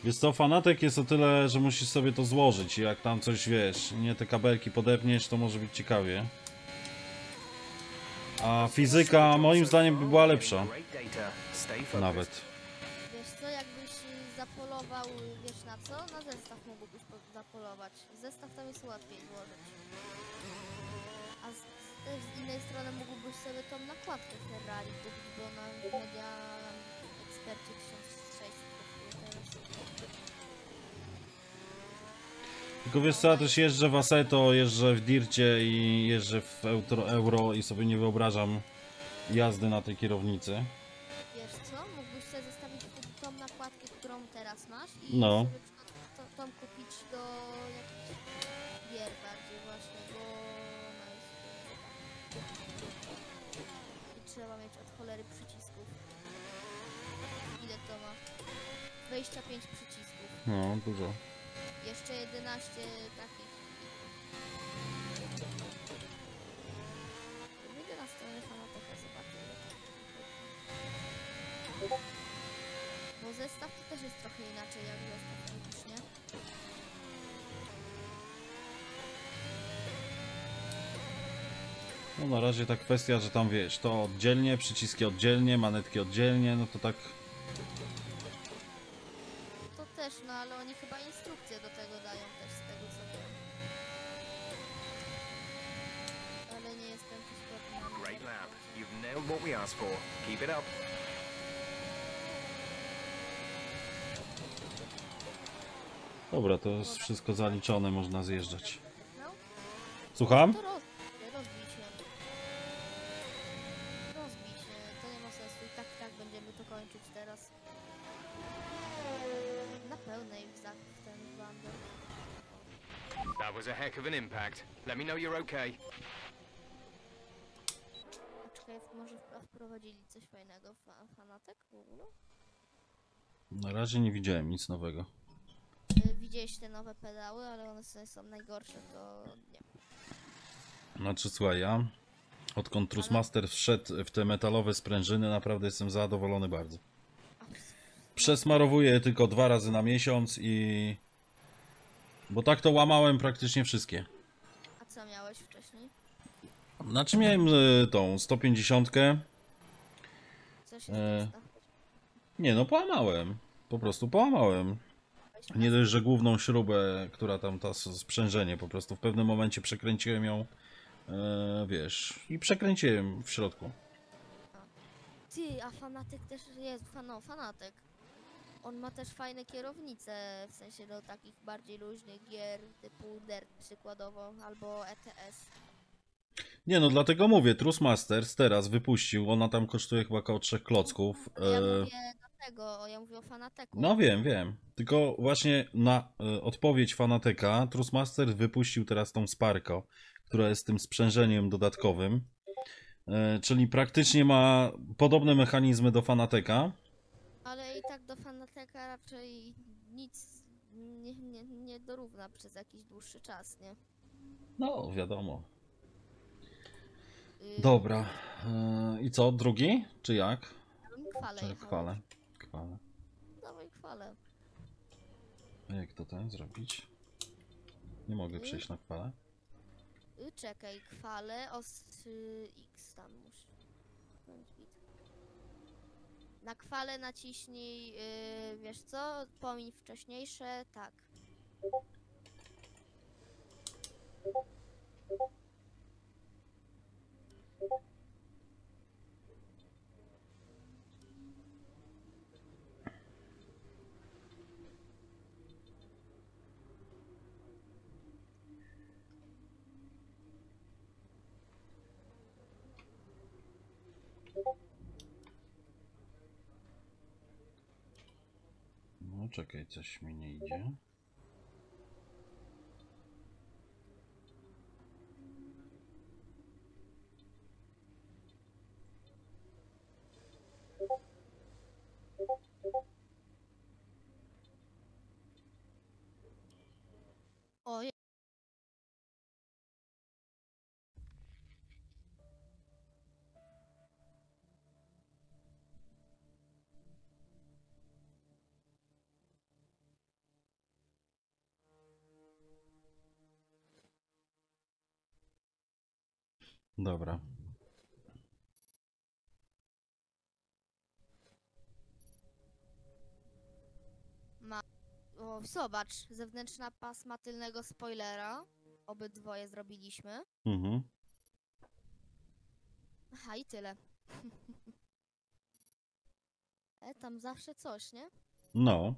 Wiesz co, Fanatec jest o tyle, że musisz sobie to złożyć i jak tam coś, wiesz, nie te kabelki podepniesz, to może być ciekawie. A fizyka moim zdaniem by była lepsza. Nawet. Wiesz co, jakbyś zapolował, wiesz na co? Na zestaw mógłbyś zapolować. Zestaw tam jest łatwiej złożyć. A z innej strony mógłbyś sobie tą nakładkę Ferrari kupić, bo na media ekspercie 1600. Tylko wiesz co, ja też jeżdżę w Assetto, jeżdżę w Dircie i jeżdżę w Euro i sobie nie wyobrażam jazdy na tej kierownicy. Wiesz co, mógłbyś sobie zostawić tą nakładkę, którą teraz masz i no. Tą kupić do jakichś gier bardziej właśnie, bo ona jest... I trzeba mieć od cholery przycisków. Ile to ma? 25 przycisków. No, dużo. Jeszcze 11 takich. Wyjdę na stronę Fanateka, zobaczę. Bo zestaw to też jest trochę inaczej jak zestaw już, nie? No na razie ta kwestia, że tam wiesz, to oddzielnie, przyciski oddzielnie, manetki oddzielnie, no to tak... No ale oni chyba instrukcje do tego dają też z tego co wiem. Ale nie jestem tu spokojna. Great lab. You've nailed what we asked for. Keep it up. Dobra, to jest wszystko zaliczone, można zjeżdżać. Słucham? Rozbij się, to nie ma sensu i tak będziemy to kończyć teraz. That was a heck of an impact. Let me know you're okay. Czekaj, może wprowadzili coś fajnego Fanatec? Na razie nie widziałem nic nowego. Widzieliście te nowe pedały, ale one są najgorsze, to nie. Znaczy słuchaj, ja odkąd Thrustmaster wszedł w te metalowe sprężyny, naprawdę jestem zadowolony bardzo. Przesmarowuję tylko 2 razy na miesiąc i... Bo tak to łamałem praktycznie wszystkie. A co miałeś wcześniej? Znaczy miałem tą 150. Co się nie no, połamałem. Po prostu połamałem. Nie dość, że główną śrubę, która tam ta sprzężenie po prostu w pewnym momencie przekręciłem ją, wiesz, i przekręciłem w środku. Ty, a Fanatec też jest, Fanatec. On ma też fajne kierownice, w sensie do takich bardziej luźnych gier, typu Dirt przykładowo, albo ETS. Nie no, dlatego mówię, Thrustmasters teraz wypuścił, ona tam kosztuje chyba około 3 klocków. Ja mówię do tego, ja mówię o Fanateku. No wiem, wiem. Tylko właśnie na odpowiedź Fanateka, Thrustmaster wypuścił teraz tą Sparco, która jest tym sprzężeniem dodatkowym. Czyli praktycznie ma podobne mechanizmy do Fanateka. Ale i tak do Fanateka raczej nic nie dorówna przez jakiś dłuższy czas, nie? No, wiadomo. Dobra. I co, drugi? Czy jak? Kwale. Dawaj kwale. A jak to tam zrobić? Nie mogę przejść na kwale. Czekaj, kwale X tam musi być. Na kwale naciśnij, wiesz co, pomiń wcześniejsze, tak. No czekaj, coś mi nie idzie. Dobra. O, zobacz, zewnętrzna pasma tylnego spoilera. Obydwoje zrobiliśmy. Mhm. Aha, i tyle. Tam zawsze coś, nie? No.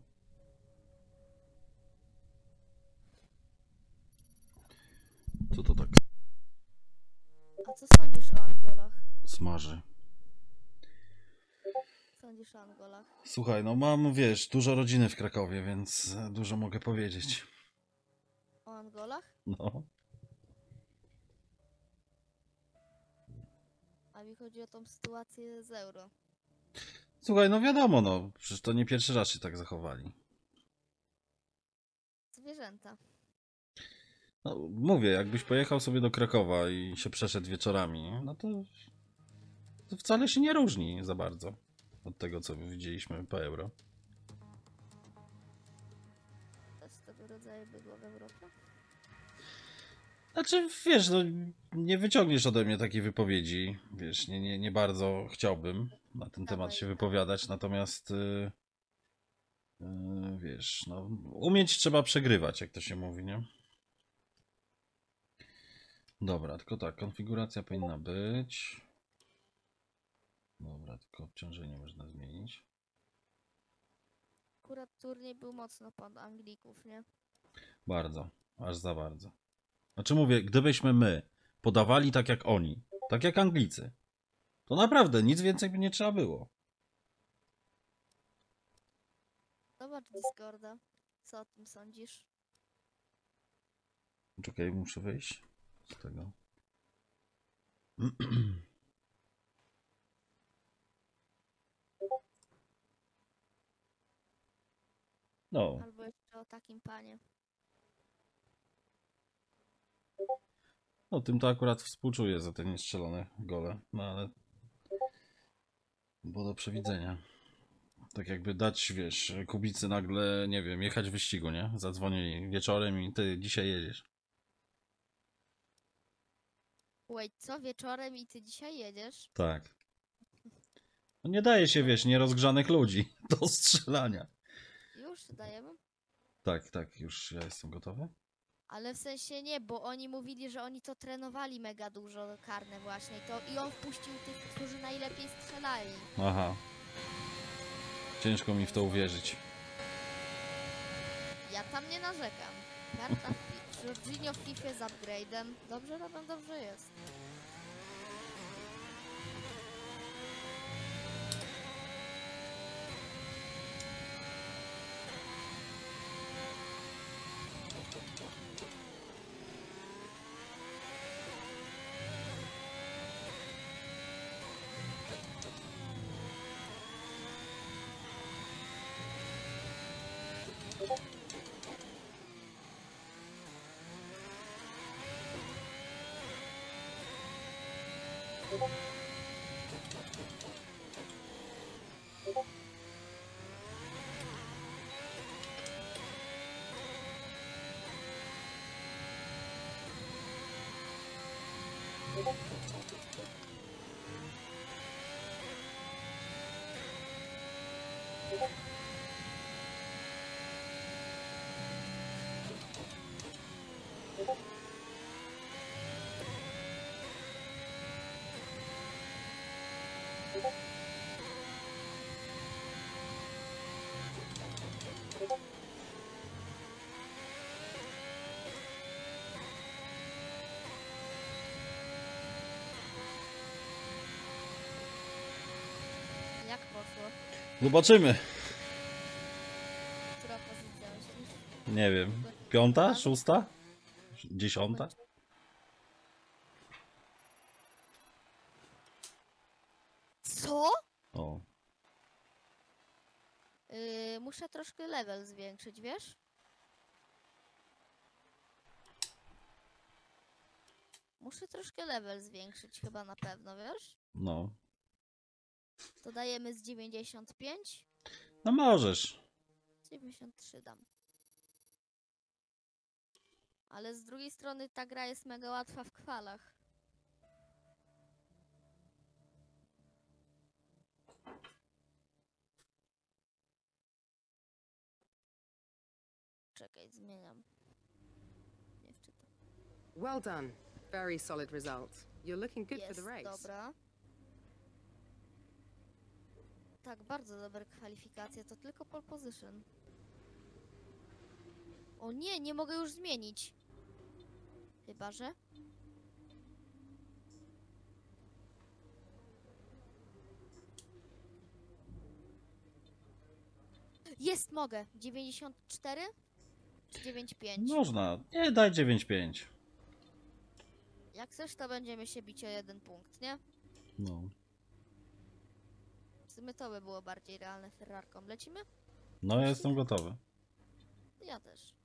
Co to tak? A co sądzisz o Angolach? Smaży. Co sądzisz o Angolach? Słuchaj, no mam, wiesz, dużo rodziny w Krakowie, więc dużo mogę powiedzieć. O Angolach? No. A mi chodzi o tą sytuację z Euro. Słuchaj, no wiadomo, no. Przecież to nie pierwszy raz się tak zachowali. Zwierzęta. No, mówię, jakbyś pojechał sobie do Krakowa i się przeszedł wieczorami, no to wcale się nie różni za bardzo od tego, co widzieliśmy po Euro. To jest tego rodzaju bydło w Europie? Znaczy, wiesz, no, nie wyciągniesz ode mnie takiej wypowiedzi, wiesz, nie bardzo chciałbym na ten temat się wypowiadać, natomiast... wiesz, no, umieć trzeba przegrywać, jak to się mówi, nie? Dobra, tylko tak, konfiguracja powinna być. Dobra, tylko obciążenie można zmienić. Akurat turniej był mocno pod Anglików, nie? Bardzo, aż za bardzo. Znaczy mówię, gdybyśmy my podawali tak jak oni, tak jak Anglicy, to naprawdę nic więcej by nie trzeba było. Zobacz Discorda, co o tym sądzisz? Czekaj, muszę wyjść z tego. No. Albo jeszcze o takim panie. No tym to akurat współczuję za te niestrzelone gole, no ale było do przewidzenia. Tak jakby dać, wiesz, Kubicy nagle, nie wiem, jechać w wyścigu, nie? Zadzwonili wieczorem i ty dzisiaj jedziesz. Wait, co? Wieczorem i ty dzisiaj jedziesz? Tak. No nie daje się, wiesz, nierozgrzanych ludzi do strzelania. Już dajemy? Tak, tak, już ja jestem gotowy. Ale w sensie nie, bo oni mówili, że oni to trenowali mega dużo, karne właśnie. I on wpuścił tych, którzy najlepiej strzelali. Aha. Ciężko mi w to uwierzyć. Ja tam nie narzekam. Karta Jorginho w FIFA z upgrade'em. Dobrze robią, dobrze jest. Zobaczymy. Która pozycja? Nie wiem. 5? 6? 10? Co? O. Muszę troszkę level zwiększyć, wiesz? Muszę troszkę level zwiększyć chyba na pewno, wiesz? No. To dajemy z 95? No możesz. 93 dam. Ale z drugiej strony ta gra jest mega łatwa w kwalach. Czekaj, zmieniam. Nie wczytam. Well done. Very solid result. You're looking good for the race. Dobra. Tak, bardzo dobre kwalifikacje, to tylko pole position. O nie, nie mogę już zmienić. Chyba że. Jest, mogę. 94 czy 95? Można. Nie, daj 95. Jak chcesz, to będziemy się bić o jeden punkt, nie? No. W sumie to by było bardziej realne Ferrarką. Lecimy? No, ja jestem gotowy. Ja też.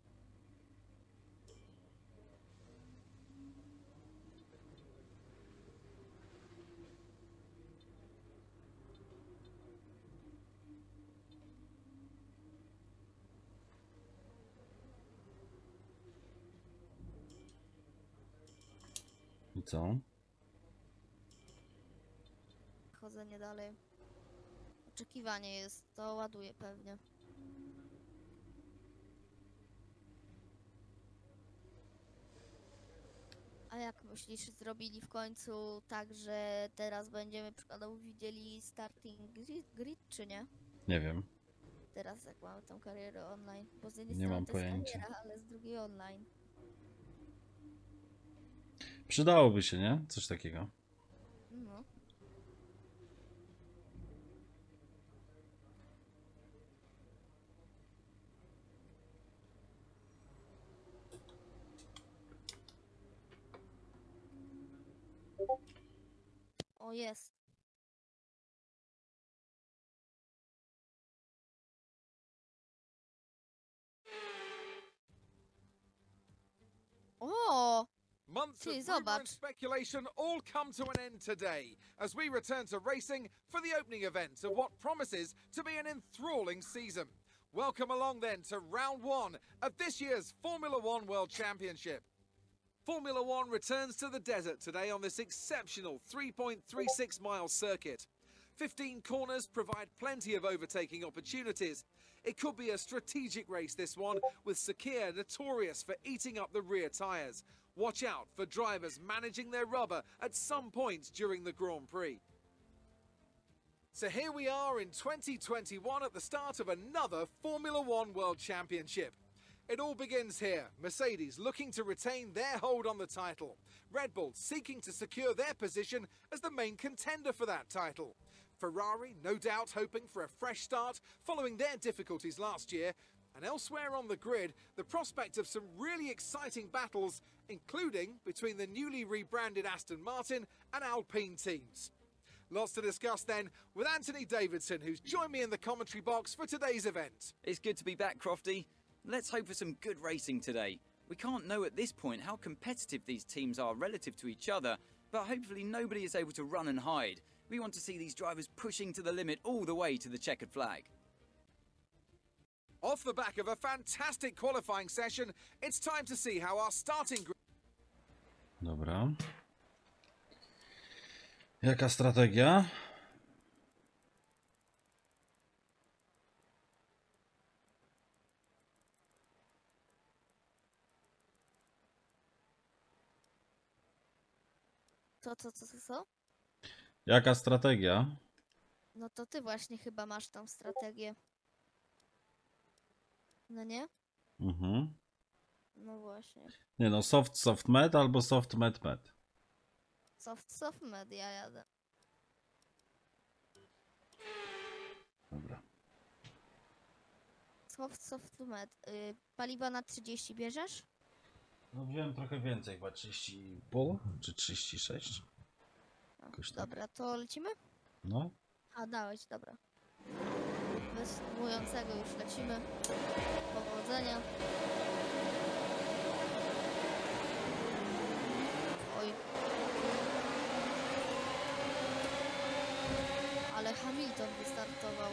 I co? Chodzenie dalej. Oczekiwanie jest, to ładuje pewnie. A jak myślisz, zrobili w końcu tak, że teraz będziemy przykładowo widzieli starting grid, czy nie? Nie wiem. Teraz jak mamy tą karierę online, bo z jednej strony to jest kariera, ale z drugiej online. Przydałoby się, nie? Coś takiego. No. O, jest. O! Months of rumor and speculation all come to an end today as we return to racing for the opening event of what promises to be an enthralling season. Welcome along then to round one of this year's Formula One World Championship. Formula One returns to the desert today on this exceptional 3.36 mile circuit. 15 corners provide plenty of overtaking opportunities. It could be a strategic race this one, with Sakir notorious for eating up the rear tyres. Watch out for drivers managing their rubber at some points during the Grand Prix. So here we are in 2021 at the start of another Formula One World Championship. It all begins here, Mercedes looking to retain their hold on the title. Red Bull seeking to secure their position as the main contender for that title. Ferrari no doubt hoping for a fresh start following their difficulties last year. And elsewhere on the grid, the prospect of some really exciting battles, including between the newly rebranded Aston Martin and Alpine teams. Lots to discuss then with Anthony Davidson, who's joined me in the commentary box for today's event. It's good to be back, Crofty. Let's hope for some good racing today. We can't know at this point how competitive these teams are relative to each other, but hopefully nobody is able to run and hide. We want to see these drivers pushing to the limit all the way to the checkered flag. Off the back of a fantastic qualifying session, it's time to see how our starting grid. Dobra. Jaka strategia? Co? Jaka strategia? No to ty właśnie chyba masz tą strategię. No nie? Mhm. No właśnie. Nie no, soft med albo soft med med. Soft med, ja jadę. Dobra. Paliwa na 30 bierzesz? No wziąłem trochę więcej, chyba 30 pół czy 36. No, dobra, tak. To lecimy? No. A dałeś, dobra. Bez mówiącego już lecimy. Powodzenia. Oj. Ale Hamilton wystartował.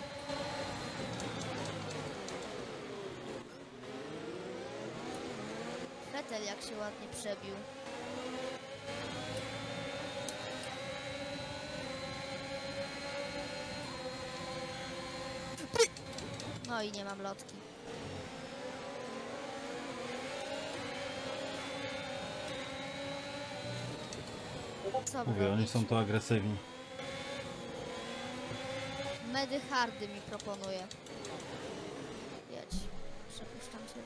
Vettel jak się ładnie przebił. No i nie mam lotki. Mówię, oni są to agresywni. Medy hardy mi proponuje. Jedź, przepuszczam ciebie.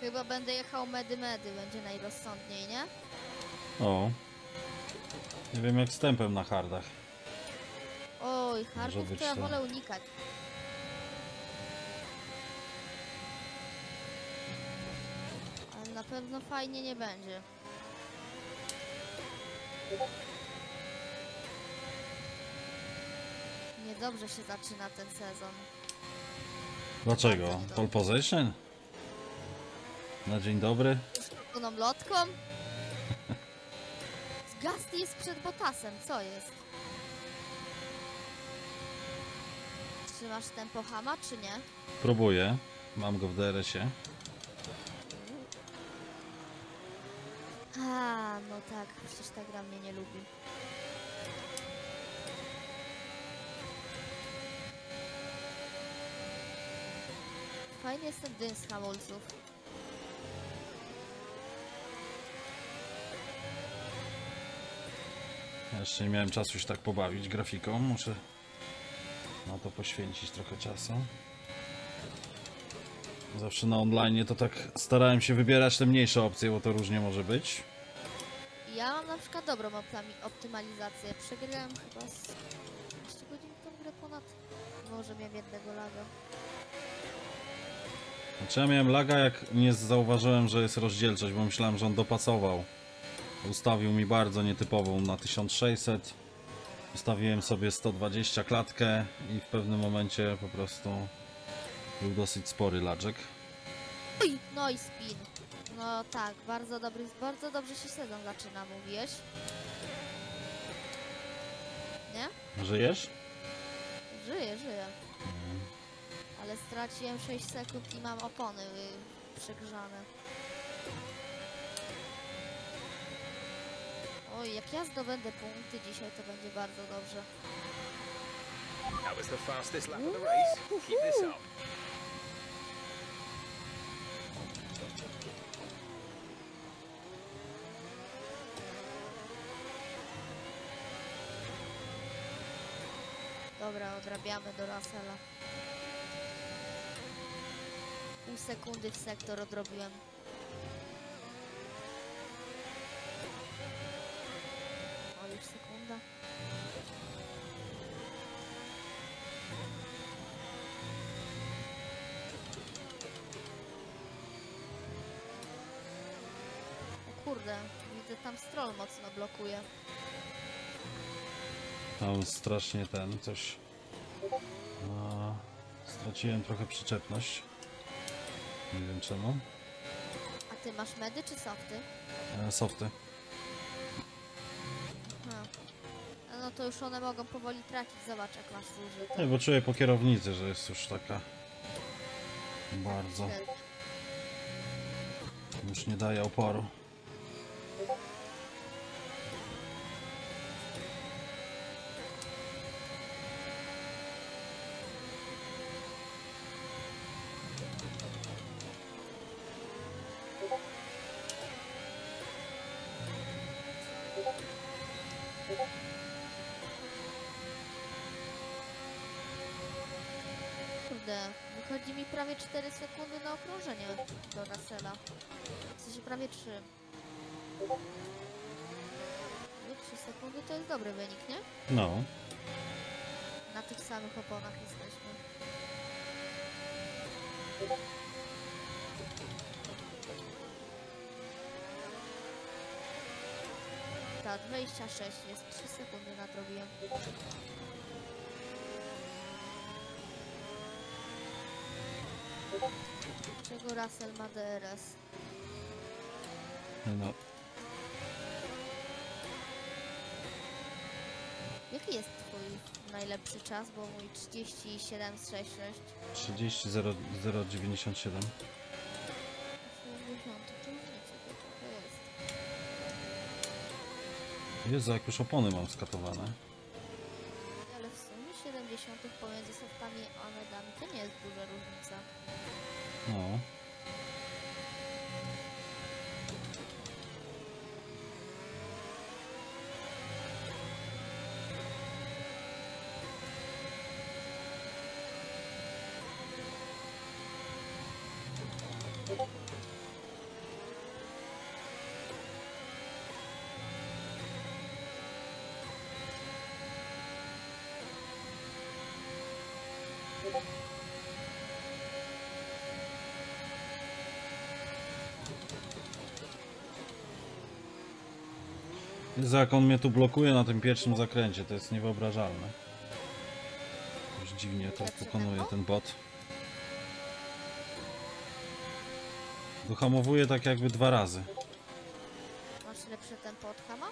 Chyba będę jechał medy, będzie najrozsądniej, nie? O. Nie wiem jak z tempem na hardach. Oj, hardów to ja wolę unikać. Ale na pewno fajnie nie będzie. Niedobrze się zaczyna ten sezon. Dlaczego? Pole position? Na dzień dobry. Z pełną lotką. Gasly jest przed Bottasem, co jest? Trzymasz tempo Hama, czy nie? Próbuję. Mam go w DRS-ie. A, no tak, przecież ta gra mnie nie lubi. Fajny jest ten dym z hamulców. Jeszcze nie miałem czasu już tak pobawić grafiką, muszę na to poświęcić trochę czasu. Zawsze na online to tak starałem się wybierać te mniejsze opcje, bo to różnie może być. Ja mam na przykład dobrą optymalizację. Przegrałem chyba z 15 godzin tą grę ponad. Może miałem jednego laga. Znaczy ja miałem laga, jak nie zauważyłem, że jest rozdzielczość, bo myślałem, że on dopasował. Ustawił mi bardzo nietypową na 1600. Ustawiłem sobie 120 klatkę i w pewnym momencie po prostu był dosyć spory laczek. No i spin. No tak, bardzo dobry, bardzo dobrze się sezon zaczyna, mówiłeś. Nie? Żyjesz? Żyję. Mhm. Ale straciłem 6 sekund i mam opony przegrzane. Oj, jak ja zdobędę punkty dzisiaj, to będzie bardzo dobrze. Dobra, odrabiamy do Russella. Pół sekundy w sektor odrobiłem. Sekunda. O kurde, widzę tam Stroll mocno blokuje. Tam strasznie ten coś... straciłem trochę przyczepność. Nie wiem czemu. A ty masz medy czy softy? Softy. No to już one mogą powoli tracić, zobacz jak masz zużyte. Nie, bo czuję po kierownicy, że jest już taka bardzo. Już nie daje oporu. Wychodzi mi prawie 4 sekundy na okrążenie do Russella. W sensie prawie 3. 3 sekundy to jest dobry wynik, nie? No. Na tych samych oponach jesteśmy. Tak, 26 jest, 3 sekundy nadrobiłem. Dlaczego Russell ma DRS? No. Jaki jest twój najlepszy czas? Bo mój 37,66. 30,097. Jezu, jak już opony mam skatowane. Ale w sumie 70 pomiędzy softkami a medami to nie jest duża różnica. No. Jak on mnie tu blokuje na tym pierwszym zakręcie, to jest niewyobrażalne. Już dziwnie to pokonuje ten bot. Dohamowuje tak jakby dwa razy. Masz lepsze tempo od Hama?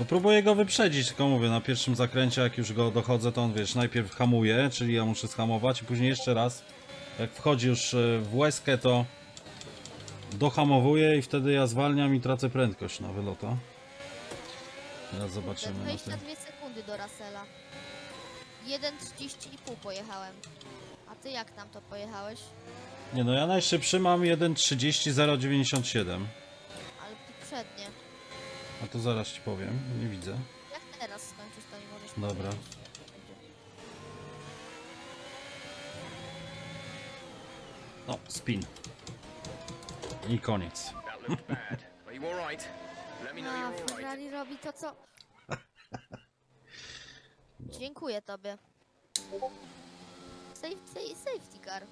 No próbuję go wyprzedzić, tylko mówię, na pierwszym zakręcie jak już go dochodzę, to on wiesz, najpierw hamuje, czyli ja muszę schamować i później jeszcze raz, jak wchodzi już w łezkę, to dohamowuje i wtedy ja zwalniam i tracę prędkość na wylota. Teraz zobaczymy. 22 sekundy do Russella. 1,30,5 pojechałem. A ty jak tam to pojechałeś? Nie no, ja najszybszy mam 1,30,097. Ale tu przednie. A to zaraz ci powiem, nie widzę. Jak teraz skończysz, to mi możesz powiedzieć. Dobra. No, spin. I koniec. A, Ferrari robi to co... Dziękuję tobie. Safety car.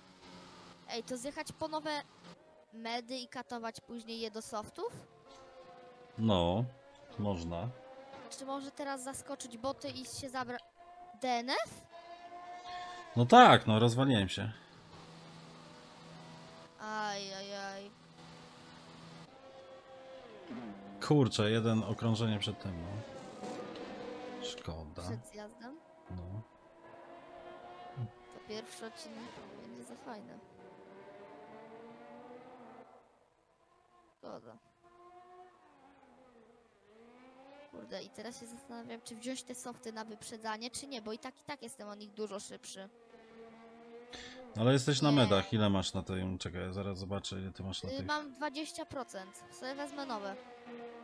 Ej, to zjechać po nowe medy i katować później je do softów? No, można. Czy może teraz zaskoczyć boty i się zabrać... DNF? No tak, no rozwaliłem się. Ajajaj. Kurczę, jeden okrążenie przed tym, no. Szkoda. Przed zjazdem? No. To pierwszy odcinek będzie za fajny. Szkoda. Kurde, i teraz się zastanawiam, czy wziąć te softy na wyprzedzanie, czy nie, bo i tak jestem o nich dużo szybszy. Ale jesteś na medach, ile masz na tej... Czekaj, zaraz zobaczę, ile ty masz na tej... Mam 20%, sobie wezmę nowe.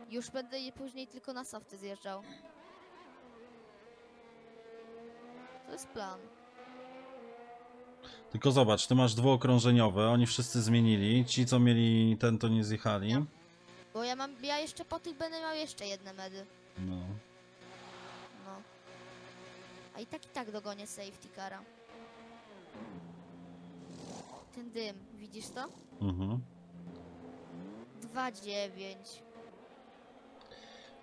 Już będę je później tylko na softy zjeżdżał. To jest plan. Tylko zobacz, ty masz dwuokrążeniowe, oni wszyscy zmienili. Ci, co mieli ten, to nie zjechali. Ja, bo ja mam, ja jeszcze po tych będę miał jeszcze jedne medy. No. No. A i tak dogonię safety cara. Ten dym, widzisz to? Mhm. 2,9.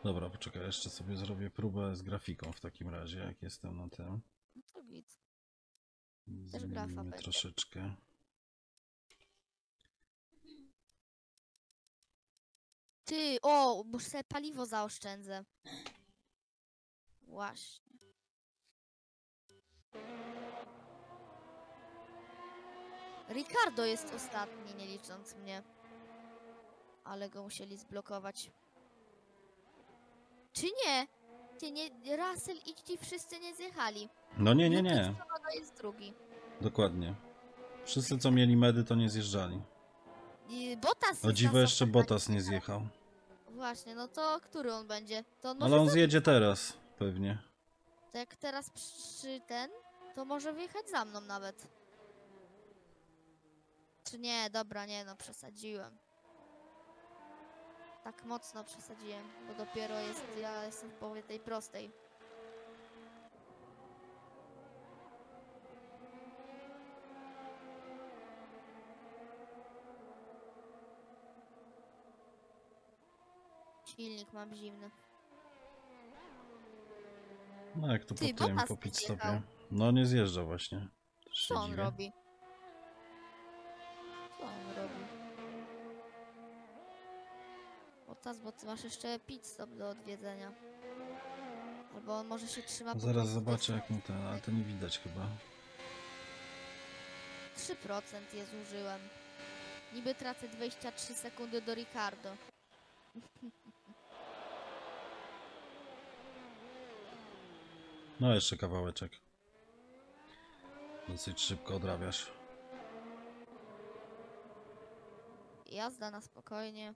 Dobra, poczekaj, jeszcze sobie zrobię próbę z grafiką w takim razie, jak jestem na tym. No to widz. Też grafa będzie. Troszeczkę. Ty, o, bo sobie paliwo zaoszczędzę. Właśnie. Ricardo jest ostatni, nie licząc mnie. Ale go musieli zblokować. Czy nie? Russell i ci wszyscy nie zjechali. No nie, nie, nie. Tsunoda jest drugi. Dokładnie. Wszyscy, co mieli medy, to nie zjeżdżali. Bottas. O dziwo, jeszcze Bottas nie zjechał. Właśnie, no to który on będzie? To on może... Ale on zjedzie teraz, pewnie. To jak teraz przy ten, to może wyjechać za mną nawet. Znaczy nie, dobra, nie, no przesadziłem. Tak mocno przesadziłem, bo dopiero jest, ja jestem w połowie tej prostej. Silnik mam zimny. No jak to potem popić sobie. No nie zjeżdża właśnie. Też co on dziwię. Robi? Co on robi? Bottas, bo ty masz jeszcze pit stop do odwiedzenia. Albo on może się trzyma... Zaraz zobaczę jak mu ten, ale to nie widać chyba. 3% je zużyłem. Niby tracę 23 sekundy do Ricardo. No jeszcze kawałeczek. Dosyć szybko odrabiasz. Jazda na spokojnie.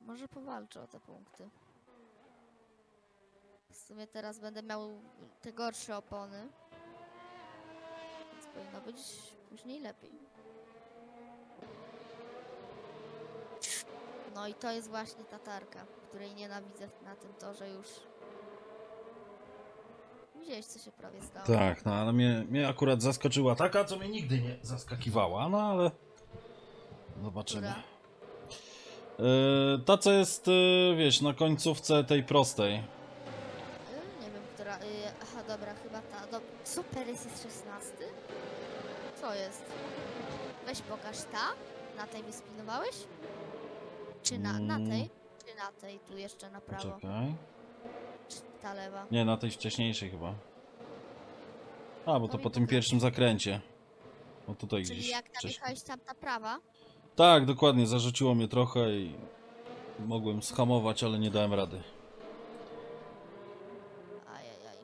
Może powalczę o te punkty. W sumie teraz będę miał te gorsze opony. Więc powinno być później lepiej. No i to jest właśnie ta tarka, której nienawidzę na tym torze już. Widziałeś, co się prawie stało. Tak, no ale mnie akurat zaskoczyła taka, co mnie nigdy nie zaskakiwała, no ale zobaczymy. Ta, co jest, wiesz, na końcówce tej prostej. Nie wiem, która... aha, dobra, chyba ta... Co, Perez jest 16? Co jest? Weź pokaż ta. Na tej wyspinowałeś? Czy na tej? Czy na tej? Tu jeszcze na prawo. Czekaj. Ta lewa. Nie, na tej wcześniejszej chyba. A, bo to po tym pierwszym zakręcie. O tutaj czyli gdzieś. Czyli jak najechałeś tam ta prawa? Tak, dokładnie. Zarzuciło mnie trochę i mogłem schamować, ale nie dałem rady. Ajajaj.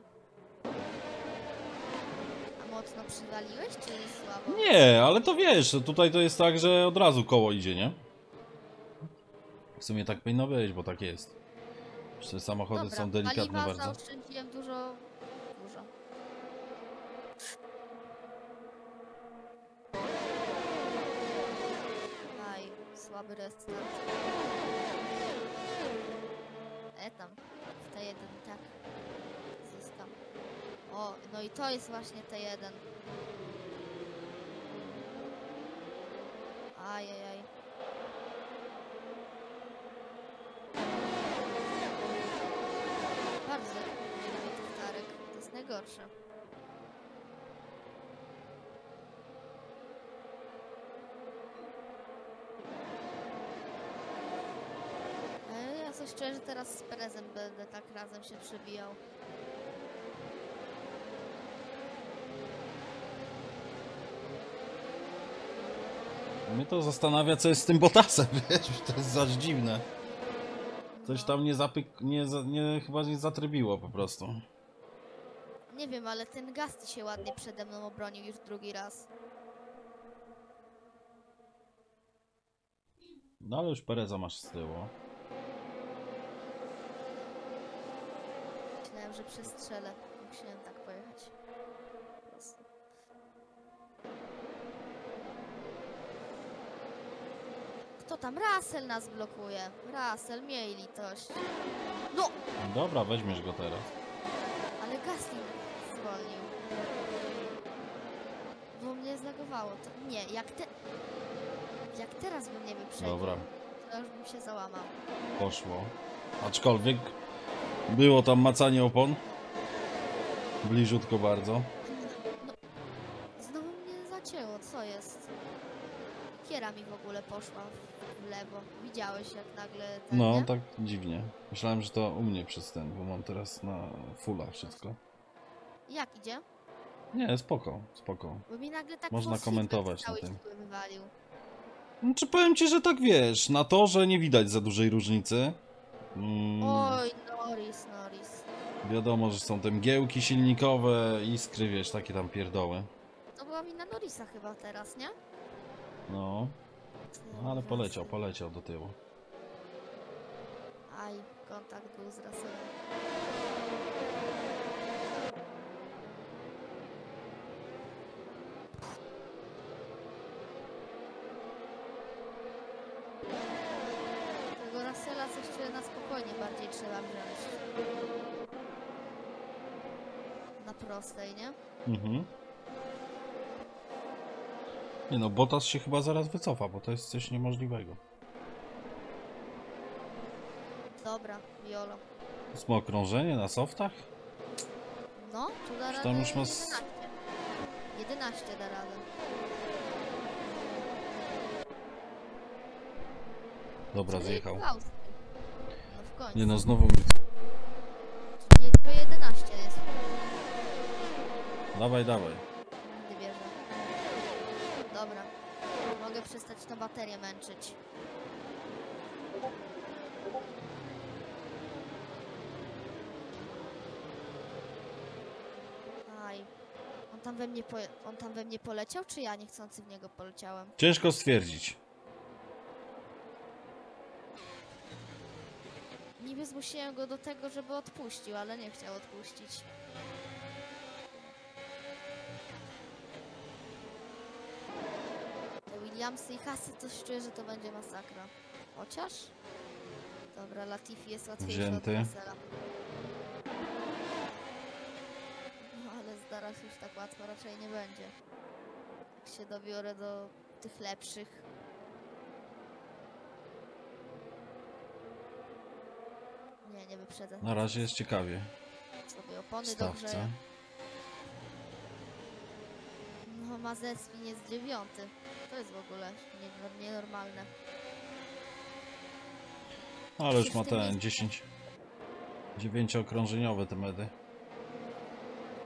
A mocno przywaliłeś, czy słabo? Nie, ale to wiesz, tutaj to jest tak, że od razu koło idzie, nie? W sumie tak powinno być, bo tak jest. Te samochody dobra, są delikatne bardzo. Dobra, zaoszczędziłem dużo... Dużo. Aj, słaby restart. Tam, T1 tak zyskam. O, no i to jest właśnie T1. Ajajaj. To jest najgorsze. Ja coś czuję, że teraz z Perezem będę tak razem się przebijał. Mnie to zastanawia, co jest z tym Bottasem, wiesz? To jest aż dziwne. Coś tam chyba nie zatrybiło po prostu. Nie wiem, ale ten Gasly się ładnie przede mną obronił już drugi raz. No ale już Pereza masz z tyłu. Myślałem, że przestrzelę. Musiałem tak pojechać. To tam Russell nas blokuje. Russell, miej litość. No! Dobra, weźmiesz go teraz. Ale Gasly zwolnił. Bo mnie zlagowało. To... Nie, jak te... Jak teraz bym nie wyprzedził. Dobra. To już bym się załamał. Poszło. Aczkolwiek było tam macanie opon. Bliżutko bardzo. No. Znowu mnie zacięło, co jest? Kiera mi w ogóle poszła w lewo. Widziałeś jak nagle... Tak, no, nie? Tak dziwnie. Myślałem, że to u mnie przez ten, bo mam teraz na fulla wszystko. Jak idzie? Nie, spoko, spoko. Bo mi nagle tak można komentować na tym. Znaczy powiem ci, że tak wiesz, na torze nie widać za dużej różnicy. Oj, Norris. Wiadomo, że są te mgiełki silnikowe, iskry, wiesz, takie tam pierdoły. To była mi na Norrisa chyba teraz, nie? No, ale poleciał do tyłu. Aj, kontakt był z Russellem. Vettela jeszcze na spokojnie bardziej trzeba wziąć. Na prostej, nie? Mhm. Nie no, Bottas się chyba zaraz wycofa, bo to jest coś niemożliwego. Dobra, Jolo. To ma okrążenie na softach? No, tu da radę. Tam już ma 11. 11 da radę. Dobra, zjechał. No w końcu. Nie no, znowu... Nie, to 11 jest. Dawaj, dawaj. Wybierze. Dobra. Mogę przestać tą baterię męczyć. Aj. On tam we mnie poleciał, czy ja niechcący w niego poleciałem? Ciężko stwierdzić. Niby zmusiłem go do tego, żeby odpuścił, ale nie chciał odpuścić. Te Williamsy i Haasy, coś czuję, że to będzie masakra. Chociaż? Dobra, Latifi jest łatwiejszy od Russella. No ale zaraz już tak łatwo raczej nie będzie. Jak się dobiorę do tych lepszych. Nie wyprzedzę. Na razie jest ciekawie. Sobie opony dobrze. No, Mazepin jest 9. To jest w ogóle nienormalne. No, ale już ma ten 10. 9-okrążeniowe te medy.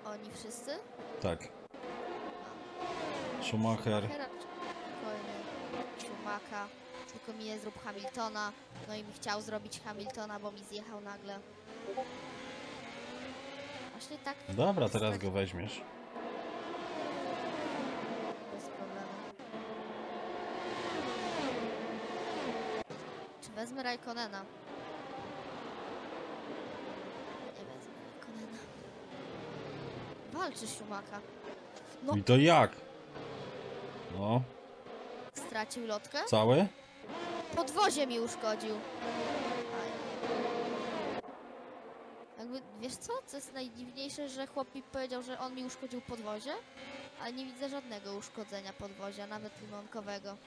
Oni wszyscy? Tak. No. Schumacher. Schumachera. Tylko mi nie zrób Hamiltona, no i mi chciał zrobić Hamiltona, bo mi zjechał nagle. Właśnie tak... Dobra, teraz go weźmiesz. Bez problemu. Czy wezmę Raikkonena? Nie wezmę Raikkonena. Walczy Schumachera. No. I to jak? No. Stracił lotkę? Cały? Podwozie mi uszkodził. Jakby, wiesz co? Co jest najdziwniejsze, że chłop mi powiedział, że on mi uszkodził podwozie, ale nie widzę żadnego uszkodzenia podwozia, nawet limonkowego.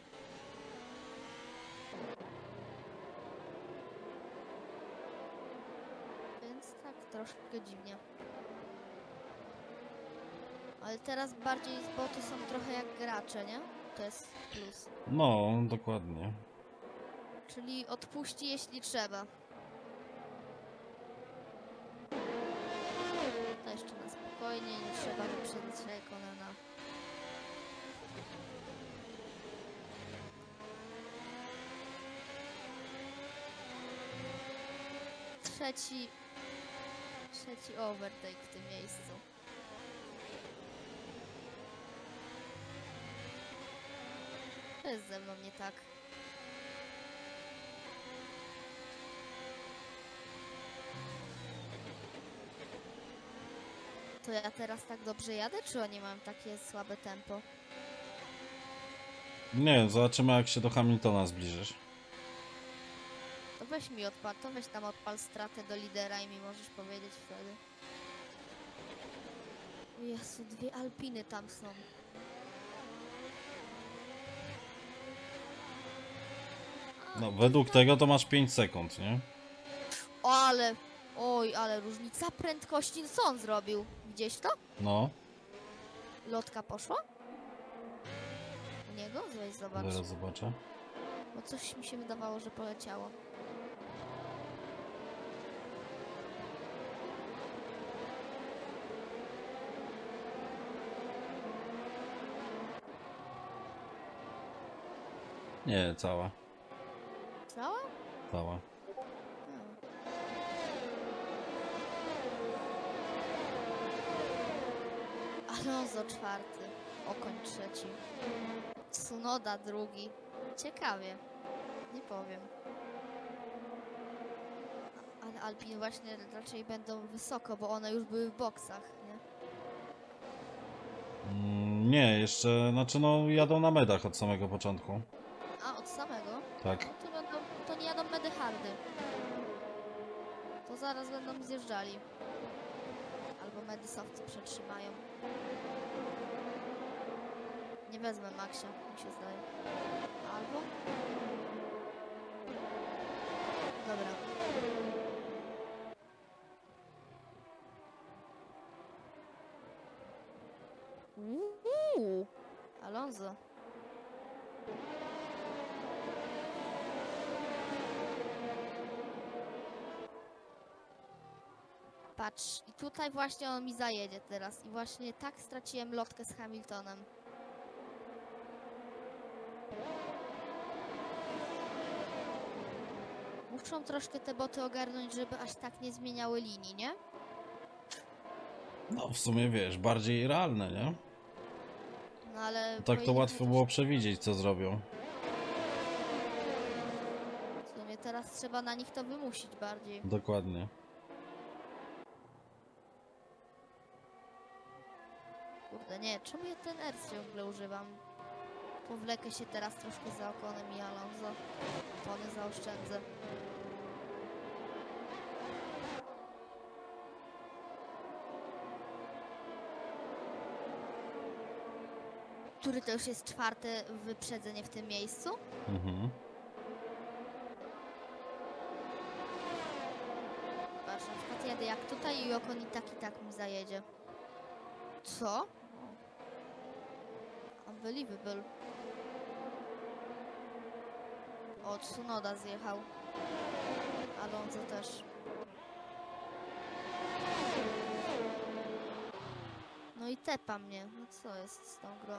Więc tak, troszkę dziwnie. Ale teraz bardziej z boty są trochę jak gracze, nie? To jest plus. No, dokładnie. Czyli odpuści, jeśli trzeba. To jeszcze na spokojnie, nie trzeba wyprzedzić Raikkonena. Trzeci overtake w tym miejscu. To jest ze mną nie tak. To ja teraz tak dobrze jadę, czy oni mają takie słabe tempo? Nie, zobaczymy jak się do Hamiltona zbliżysz. To weź mi odpal, to weź tam odpal stratę do lidera i mi możesz powiedzieć wtedy. Jezu, 2 Alpiny tam są. No, według tego to masz 5 sekund, nie? Ale... Oj, ale różnica prędkości, co on zrobił? Gdzieś to? No. Lotka poszła? U niego? Weź zobacz. Zaraz zobaczę. Bo coś mi się wydawało, że poleciało. Nie, cała. Cała? Cała. Alonso 4, Okoń 3, Tsunoda 2. Ciekawie, nie powiem. Ale Alpine właśnie raczej będą wysoko, bo one już były w boksach, nie? Nie, jeszcze, znaczy no jadą na medach od samego początku. A, od samego? Tak. No, to nie jadą medy hardy. bo zaraz będą zjeżdżali. Albo medysowcy przetrzymają. Nie wezmę Maxia, mi się zdaje. Albo? Dobra. Alonso. Patrz, i tutaj właśnie on mi zajedzie teraz. I właśnie tak straciłem lotkę z Hamiltonem. Muszą troszkę te boty ogarnąć, żeby aż tak nie zmieniały linii, nie? No w sumie wiesz, bardziej realne, nie? No ale... Tak to łatwo było przewidzieć, co zrobią. W sumie teraz trzeba na nich to wymusić bardziej. Dokładnie. Kurde, nie, czemu ja ten RC ciągle używam? Powlekę się teraz troszkę za okonem i Alonso. Opony zaoszczędzę. Który to już jest czwarte wyprzedzenie w tym miejscu? Mhm. Patrz, na przykład jadę jak tutaj i okon i tak mi zajedzie. Co? Unbelievable. O, Tsunoda zjechał. Alonso też. No i tepa mnie. No co jest z tą grą?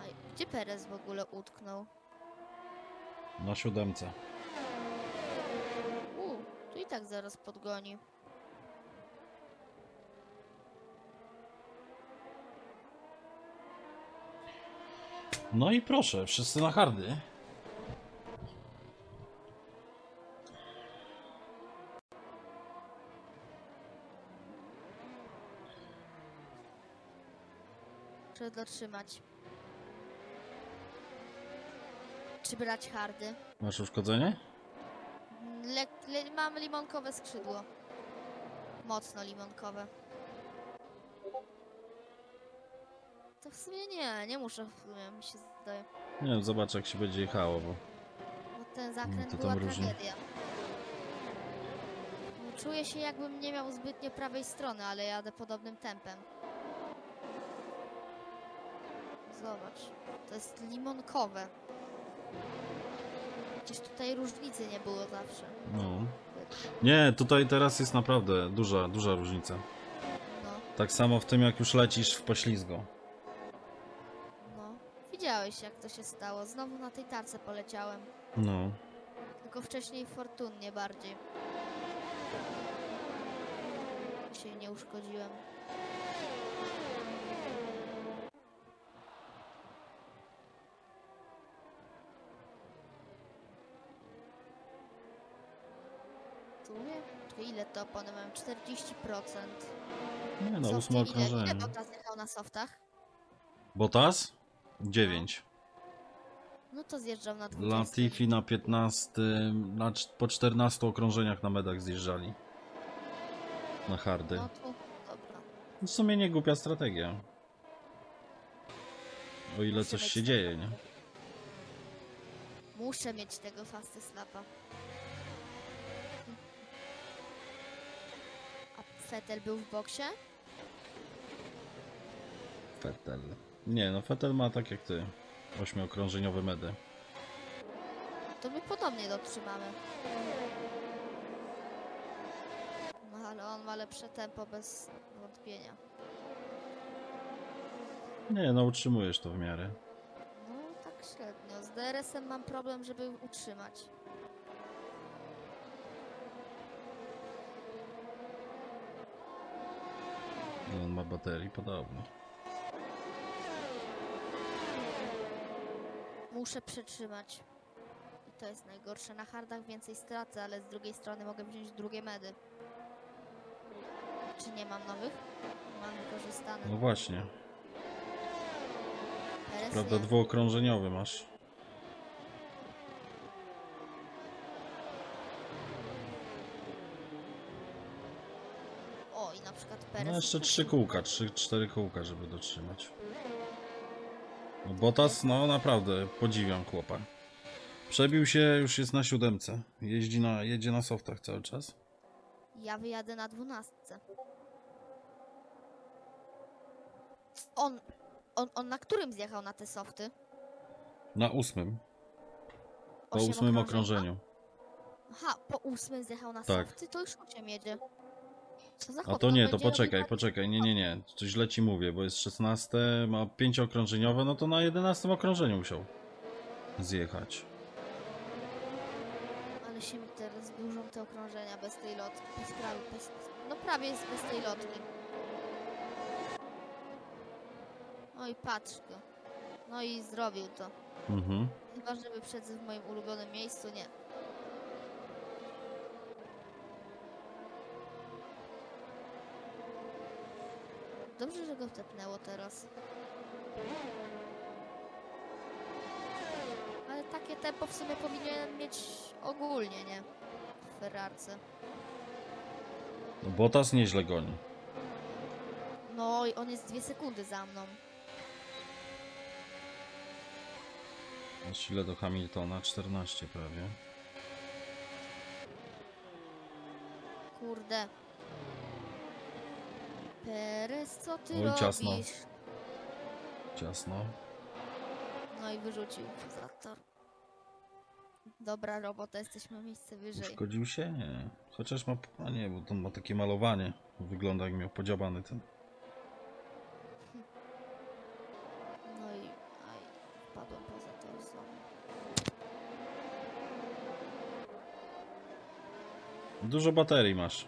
A gdzie Perez w ogóle utknął? Na siódemce. Tu i tak zaraz podgoni. No i proszę, wszyscy na hardy. Trzeba dotrzymać. Czy brać hardy? Masz uszkodzenie? Mam limonkowe skrzydło. Mocno limonkowe. To w sumie nie muszę, w sumie mi się zdaje. Nie wiem, zobacz jak się będzie jechało, bo ten zakręt była tragedia. Czuję się jakbym nie miał zbytnio prawej strony, ale jadę podobnym tempem. Zobacz, to jest limonkowe. Przecież tutaj różnicy nie było zawsze. No. Nie, tutaj teraz jest naprawdę duża różnica. No. Tak samo w tym, jak już lecisz w poślizgu. No. Widziałeś, jak to się stało. Znowu na tej tarce poleciałem. No. Tylko wcześniej fortunnie bardziej. Się nie uszkodziłem. Ile to opony mają? 40%. Nie no, ósme okrążenie. Ile Bottas zjechał na softach? Bottas? 9. No to zjeżdżał na 20. Latifi na 15, po 14 okrążeniach na medach zjeżdżali. Na hardy. No to dobra. W sumie nie głupia strategia. O ile muszę coś się dzieje, nie? Muszę mieć tego fast slapa. Vettel był w boksie? Vettel. Nie no, Vettel ma tak jak ty. 8-okrążeniowe medy. To my podobnie dotrzymamy. No ale on ma lepsze tempo bez wątpienia. Nie no, utrzymujesz to w miarę. No tak średnio. Z DRS-em mam problem, żeby utrzymać. On ma baterii podobno. Muszę przetrzymać. I to jest najgorsze. Na hardach więcej stracę, ale z drugiej strony mogę wziąć drugie medy. Czy nie mam nowych? Mam wykorzystane. No właśnie. Prawda, dwuokrążeniowy masz. O, i na przykład Perez. No jeszcze 3 kółka, 3-4 kółka, żeby dotrzymać. No Bottas, no naprawdę podziwiam chłopa. Przebił się, już jest na 7. Jedzie na softach cały czas. Ja wyjadę na 12. On na którym zjechał na te softy? Na 8. Po 8 okrążeniu. Aha, po 8 zjechał na softy, to już 8 jedzie. A to nie, to poczekaj, nie. Coś źle ci mówię, bo jest 16, ma 5 okrążeniowe, no to na 11 okrążeniu musiał zjechać. Ale się mi teraz dużą te okrążenia bez tej lotki. No prawie jest bez tej lotki. Oj, patrz go. No i zrobił to. Mhm. Chyba, że wyprzedzę w moim ulubionym miejscu, nie. Dobrze, że go wtepnęło teraz. Ale takie tempo w sumie powinien mieć ogólnie, nie? W Ferrarce. No Bottas nieźle goni. No i on jest 2 sekundy za mną. Ile do Hamiltona? 14 prawie. Kurde. Perez, co ty robisz? Ciasno. Ciasno. No i wyrzucił za tor. Dobra robota, jesteśmy miejsce wyżej. Uszkodził się? Nie. Chociaż ma... A nie, bo on ma takie malowanie. Wygląda jak miał podziabany ten. No i... Aj, padłem poza tą osobą. Dużo baterii masz.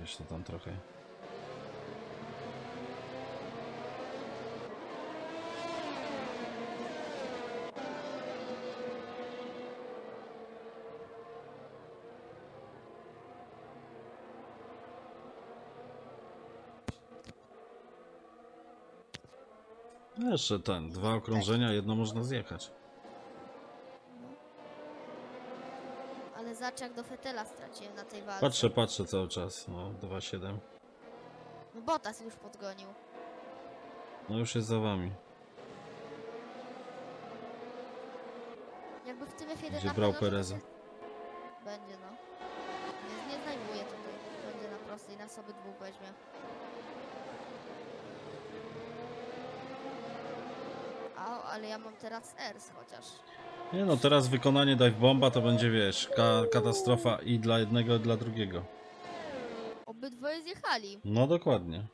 Wiesz, to tam trochę... Jeszcze ten, 2 okrążenia, 1 można zjechać. Ale zobacz, jak do Vettela straciłem na tej walce. Patrzę cały czas, no 2,7. No Bottas już podgonił. No już jest za wami. Jakby w tym F1... Gdzie brał Pereza? Będzie no. Nie znajmuje tutaj, będzie na prostej, na sobie 2 weźmie. Ale ja mam teraz ERS chociaż. Nie no, teraz wykonanie dive bomba to będzie, wiesz, katastrofa i dla jednego, i dla drugiego. Obydwoje zjechali. No dokładnie.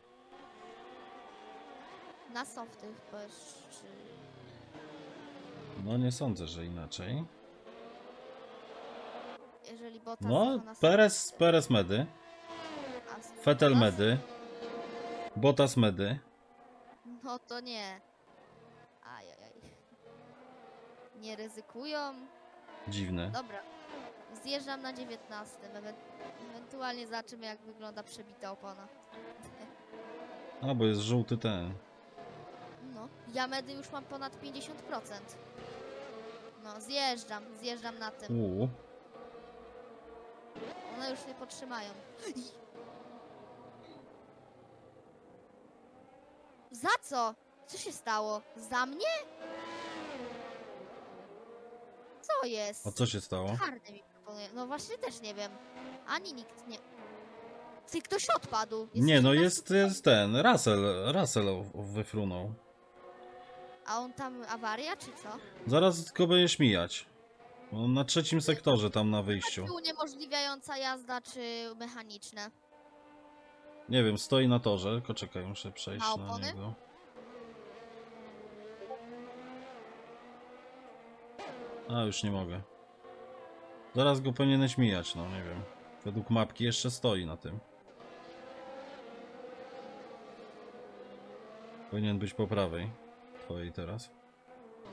Na softy chyba jeszcze... No nie sądzę, że inaczej. Jeżeli Bottas... No, Perez medy. Vettel medy. Bottas medy. No to nie. Nie ryzykują. Dziwne. Dobra, zjeżdżam na 19. Ewentualnie zobaczymy, jak wygląda przebita opona. A, bo jest żółty ten. No, ja medy już mam ponad 50%. No, zjeżdżam na tym. One już nie podtrzymają. Za co? Co się stało? Za mnie? Co jest? A co się stało? Czarny mi proponuje. No właśnie też nie wiem. Ani nikt nie... Ty, ktoś odpadł. Jest nie, no jest ten, Russell wyfrunął. A on tam awaria, czy co? Zaraz tylko będziesz mijać. On na 3. sektorze tam na wyjściu. Uniemożliwiająca jazda, czy mechaniczne? Nie wiem, stoi na torze, tylko czekaj, muszę przejść na niego. A, już nie mogę. Zaraz go powinieneś mijać, no nie wiem. Według mapki jeszcze stoi na tym. Powinien być po prawej. Twojej teraz.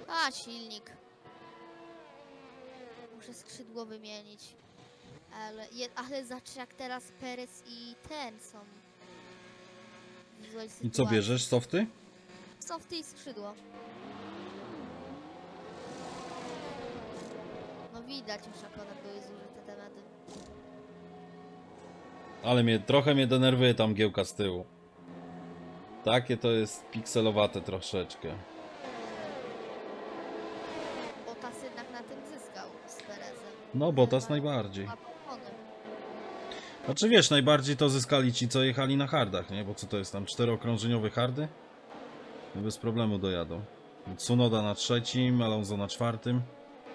A, silnik. Muszę skrzydło wymienić. Ale znaczy jak teraz Perez i ten są. I co, bierzesz softy? softy i skrzydło. No widać już, jak one były zużyte te medy. Ale trochę mnie denerwuje tam giełka z tyłu. Takie to jest pikselowate troszeczkę. Bottas jednak na tym zyskał z Perezem. No Bottas najbardziej. Znaczy wiesz, najbardziej to zyskali ci, co jechali na hardach, nie? Bo co to jest tam, 4-okrążeniowe hardy? No bez problemu dojadą. Tsunoda na trzecim, Alonso na czwartym.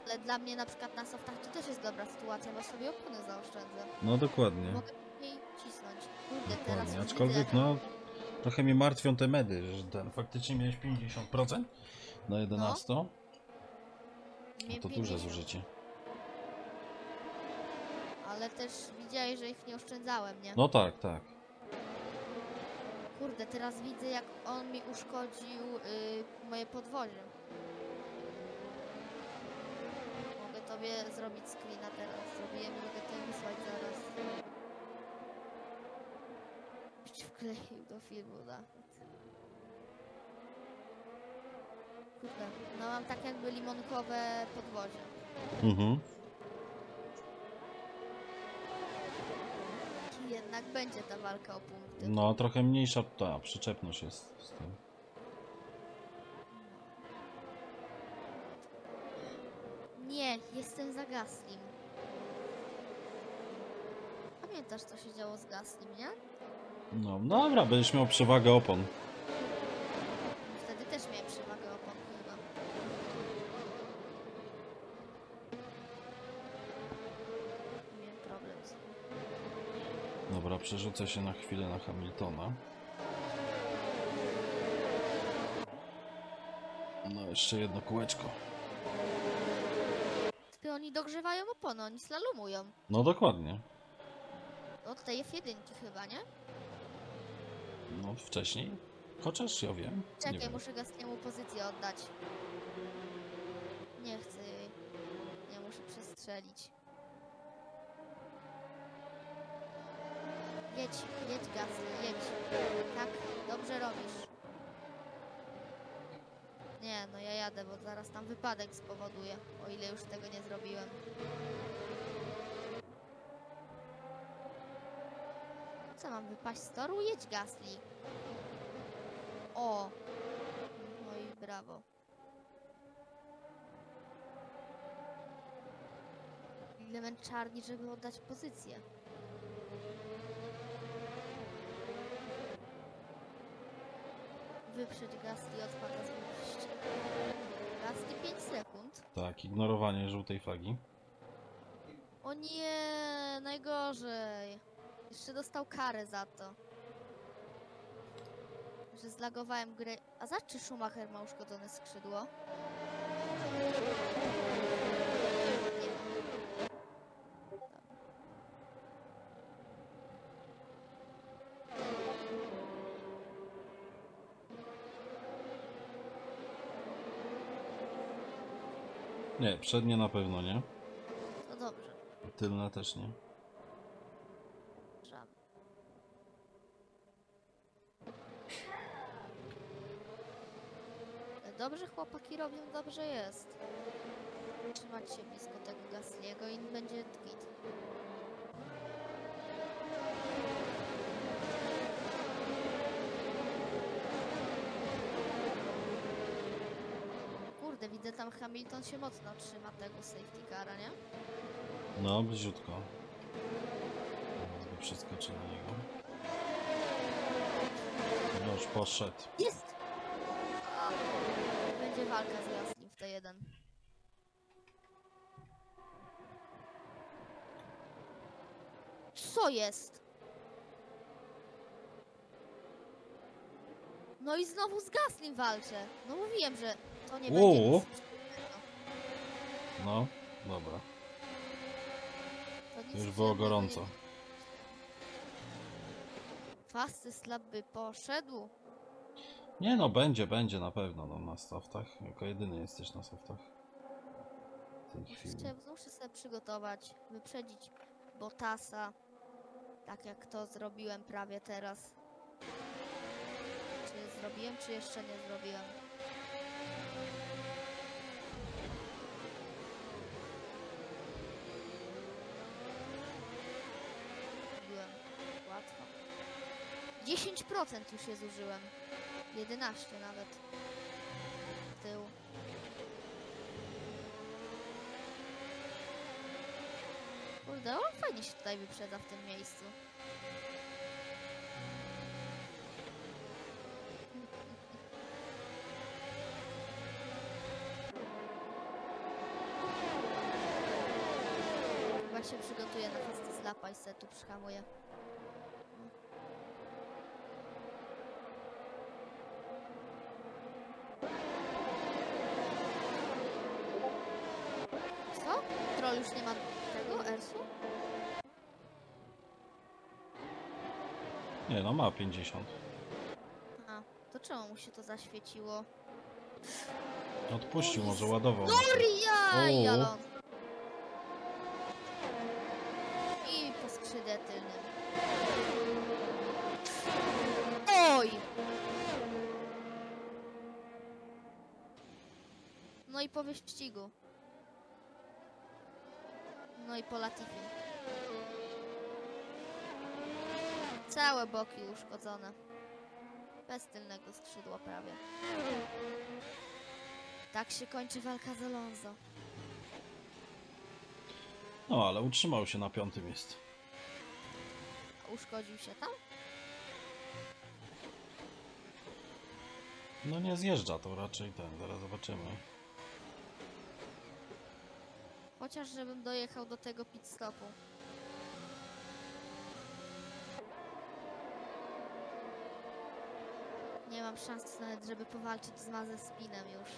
Ale dla mnie na przykład na softach to też jest dobra sytuacja, bo sobie opony zaoszczędzę. No dokładnie. Mogę jej cisnąć. Kurde, teraz dokładnie. Aczkolwiek no, trochę mnie martwią te medy, że ten faktycznie miałeś 50% na 11. No. To duże zużycie. Ale też widziałeś, że ich nie oszczędzałem, nie? No tak, tak. Kurde, teraz widzę, jak on mi uszkodził moje podwozie. Mogę tobie zrobić screena teraz. Zrobiłem, mogę to wysłać zaraz. Jeszcze wkleił do filmu, da. Kurde, no mam tak jakby limonkowe podwozie. Mhm. Jednak będzie ta walka o punkty. No, trochę mniejsza ta przyczepność jest z tym. Nie, jestem za Gaslim. Pamiętasz, co się działo z Gaslim, nie? No, dobra, będziesz miał przewagę opon. Wtedy też miałem przewagę opon, chyba. Miałem problem z tym. Dobra, przerzucę się na chwilę na Hamiltona. No, jeszcze jedno kółeczko. Tylko oni dogrzewają opony, oni slalomują. No, dokładnie. Od tej F1 chyba, nie? No, wcześniej. Chociaż ja wiem. Czekaj, muszę Gasly'emu pozycję oddać. Nie chcę jej. Nie muszę przestrzelić. Jedź, jedź Gasly, jedź. Tak, dobrze robisz. Nie, no ja jadę, bo zaraz tam wypadek spowoduje, o ile już tego nie zrobiłem. Co, mam wypaść z toru? Jedź Gasly. O! No i brawo. Ile męczarni, żeby oddać pozycję. Wyprzeć Gasly od pana zbliżcie. Gasly 5 sekund. Tak, ignorowanie żółtej flagi. O nie, najgorzej. Jeszcze dostał karę za to. Że zlagowałem grę. A za czy Schumacher ma uszkodzone skrzydło? Nie, przednie na pewno nie. No dobrze. Tylne też nie. Żadne. Dobrze chłopaki robią, dobrze jest. Trzymać się blisko tego Gasly'ego i będzie git. Widzę tam Hamilton się mocno trzyma tego safety cara, nie? No, bliziutko. Przeskoczy na niego. No już poszedł. Jest! O, będzie walka z Gaslim w T1. Co jest? No i znowu z Gaslim walczę. No mówiłem, że... To nie będzie nic. No, dobra. To już było gorąco. Fasty slab by poszedł. Nie no, będzie na pewno no, na softach. Jako jedyny jesteś na softach. Muszę sobie przygotować, wyprzedzić Bottasa. Tak jak to zrobiłem prawie teraz. Czy zrobiłem, czy jeszcze nie zrobiłem? Zrobiłem. Łatwo. 10% już się zużyłem. 11 nawet. W tył. Kurde, on fajnie się tutaj wyprzedza w tym miejscu. Chyba się przygotuję na fast slapa i se tu przyhamuję. Co? Troll już nie ma tego Ersu? Nie, no ma 50. A, to czemu mu się to zaświeciło? Odpuścił, może ładował. Doria! Jalon! I po skrzydle tylnym. Oj! No i po wyścigu. No i po Latifi. Całe boki uszkodzone. Bez tylnego skrzydła prawie. Tak się kończy walka z Alonso. No ale utrzymał się na 5. miejscu. Uszkodził się tam? No nie zjeżdża to raczej ten, zaraz zobaczymy. Chociaż żebym dojechał do tego pit stopu. Nie mam szans nawet, żeby powalczyć z Mazepinem już.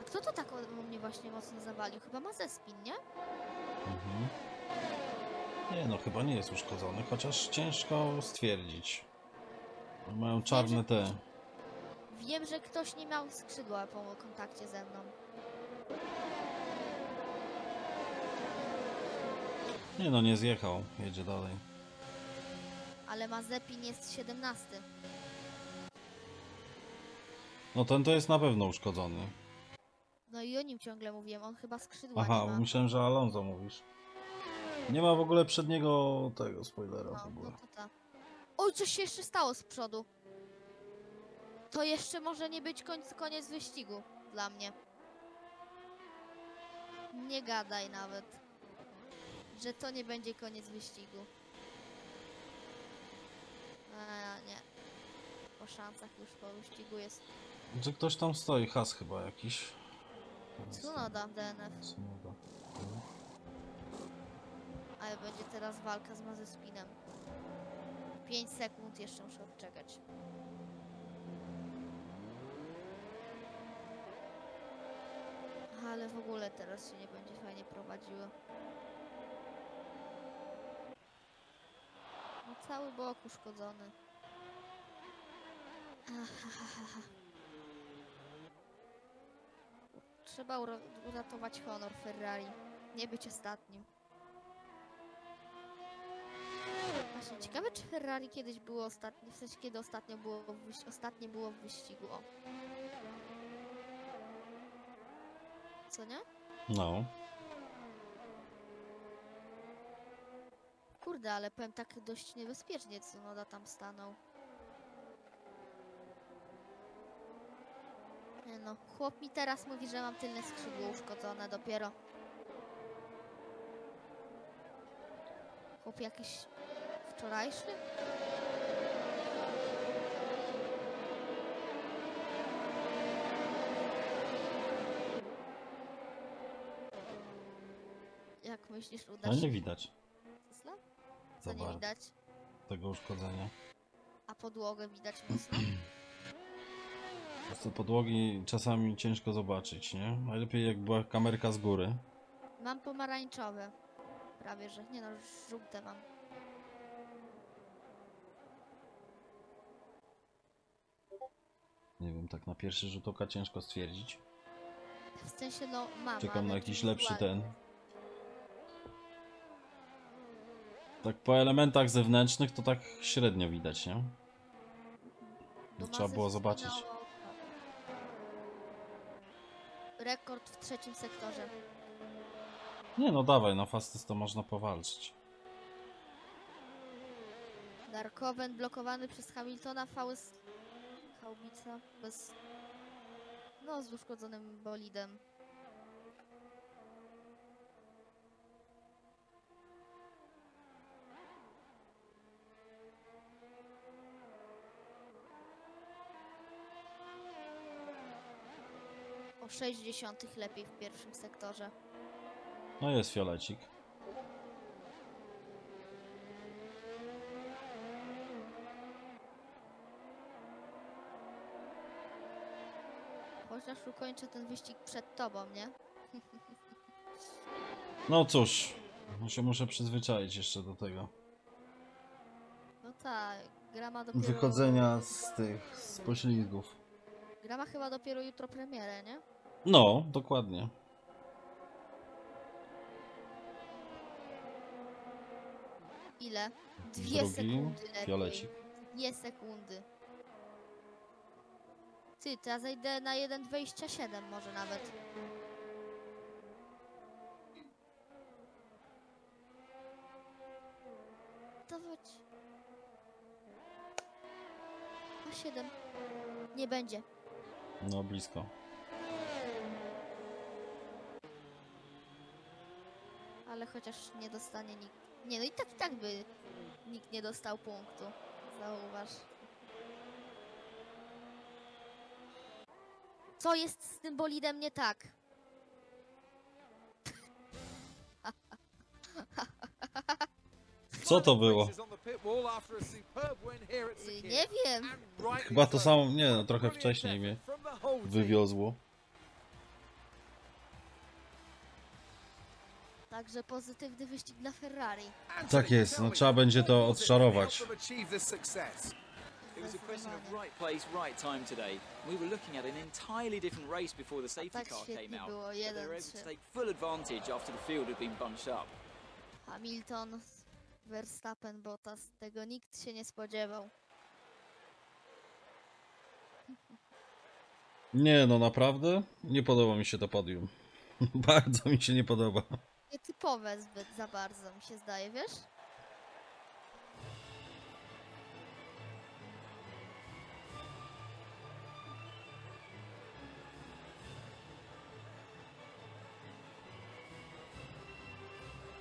A kto to tak o mnie właśnie mocno zawalił? Chyba Mazepin, nie? Mhm. Nie no, chyba nie jest uszkodzony, chociaż ciężko stwierdzić. Mają czarne te... Wiem, że ktoś nie miał skrzydła po kontakcie ze mną. Nie no, nie zjechał. Jedzie dalej. Ale Mazepin jest 17. No ten to jest na pewno uszkodzony. No i o nim ciągle mówiłem, on chyba skrzydła nie ma. Aha, myślałem, że Alonso mówisz. Nie ma w ogóle przedniego tego spoilera w ogóle. No to ta. Oj, coś się jeszcze stało z przodu. To jeszcze może nie być koniec wyścigu dla mnie. Nie gadaj nawet, że to nie będzie koniec wyścigu. Nie. Po szansach już po wyścigu jest. Czy ktoś tam stoi? Haas chyba jakiś. Tsunoda w DNF. Tsunoda. Ale będzie teraz walka z Mazepinem. 5 sekund jeszcze muszę odczekać. Ale w ogóle teraz się nie będzie fajnie prowadziło. No cały bok uszkodzony. Trzeba uratować honor Ferrari. Nie być ostatnim. Właśnie ciekawe, czy Ferrari kiedyś było ostatnie, w sensie kiedy ostatnie było w wyścigu. O. Co nie? No. Kurde, ale powiem tak dość niebezpiecznie Tsunoda tam stanął. Nie no, chłop mi teraz mówi, że mam tylne skrzydło uszkodzone dopiero. Chłop jakiś wczorajszy? Jak myślisz, uda się? No nie widać. Co nie widać? Tego uszkodzenia. A podłogę widać mocno? Po prostu podłogi czasami ciężko zobaczyć, nie? Najlepiej jak była kamerka z góry. Mam pomarańczowe. Prawie, że nie no, żółte mam. Nie wiem, tak na pierwszy rzut oka ciężko stwierdzić. W sensie no mam. Czekam na jakiś lepszy ten. Tak po elementach zewnętrznych to tak średnio widać, nie? No, trzeba było zobaczyć. Rekord w trzecim sektorze. Nie no, dawaj, na fastest to można powalczyć. Dark Owen blokowany przez Hamiltona, Faust... HAUBICA bez... No, z uszkodzonym bolidem. O 0,6 lepiej w pierwszym sektorze. No jest fiolecik. Chociaż ukończę ten wyścig przed tobą, nie? No cóż, ja się muszę przyzwyczaić jeszcze do tego. No tak, gra ma dopiero... Wychodzenia z tych, z poślizgów. Gra ma chyba dopiero jutro premierę, nie? No, dokładnie. Ile? 2 sekundy lepiej. Fiolecik. 2 sekundy. Ty, teraz zejdę na 1,27 może nawet. To chodź. A 7. Nie będzie. No blisko. Ale chociaż nie dostanie nikt. Nie, no i tak by nikt nie dostał punktu. Zauważ. Co jest z tym bolidem nie tak? Co to było? Nie wiem. Chyba to samo, nie no, trochę wcześniej mnie wywiozło. Także pozytywny wyścig dla Ferrari. Tak jest, no trzeba będzie to odszarować. Tak świetnie było, 1-3. Hamilton, Verstappen, Bottas, tego nikt się nie spodziewał. Nie no, naprawdę nie podoba mi się to podium. Bardzo mi się nie podoba. Nietypowe zbyt za bardzo mi się zdaje, wiesz?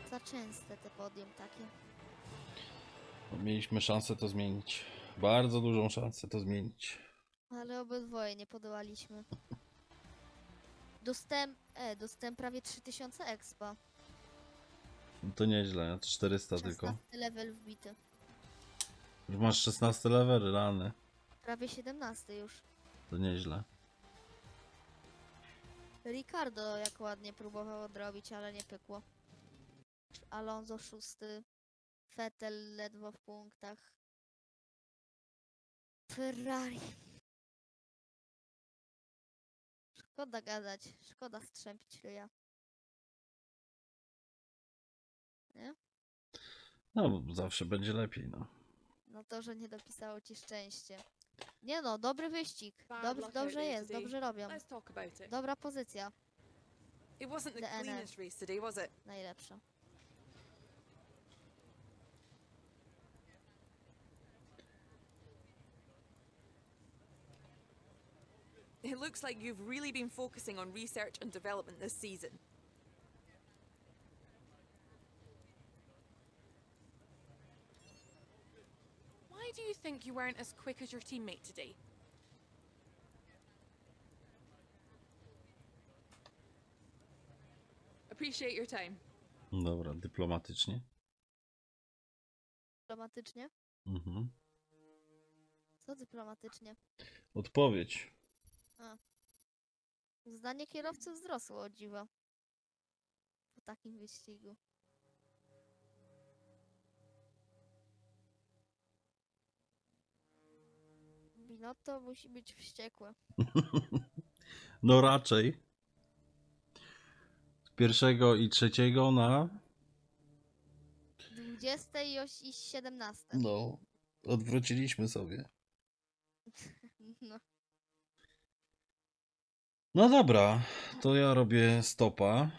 Za częste te podium takie. Mieliśmy szansę to zmienić. Bardzo dużą szansę to zmienić. Ale obydwoje nie podołaliśmy. Dostałem prawie 3000 expa. To nieźle, 400 tylko. 16 level wbity. Już masz 16 level, rany. Prawie 17 już. To nieźle. Ricardo jak ładnie próbował odrobić, ale nie pykło. Alonso 6. Vettel ledwo w punktach. Ferrari. Szkoda gadać, szkoda strzępić ryja. Nie? No, zawsze będzie lepiej, no. No to, że nie dopisało ci szczęście. Nie no, dobry wyścig. Dobrze jest, dobrze robią. Dobra pozycja. Najlepsza. It looks like you've really been focusing on research and development this season. Why do you think you weren't as quick as your teammate today? Appreciate your time. Dobra, dyplomatycznie. Dyplomatycznie? Mhm. Co dyplomatycznie? Odpowiedź. A. Zdanie kierowców wzrosło, o dziwo. Po takim wyścigu. Binotto musi być wściekły. No raczej. Z 1. i 3. na... 20. i 17. No, odwróciliśmy sobie. No. No dobra, to ja robię stopa.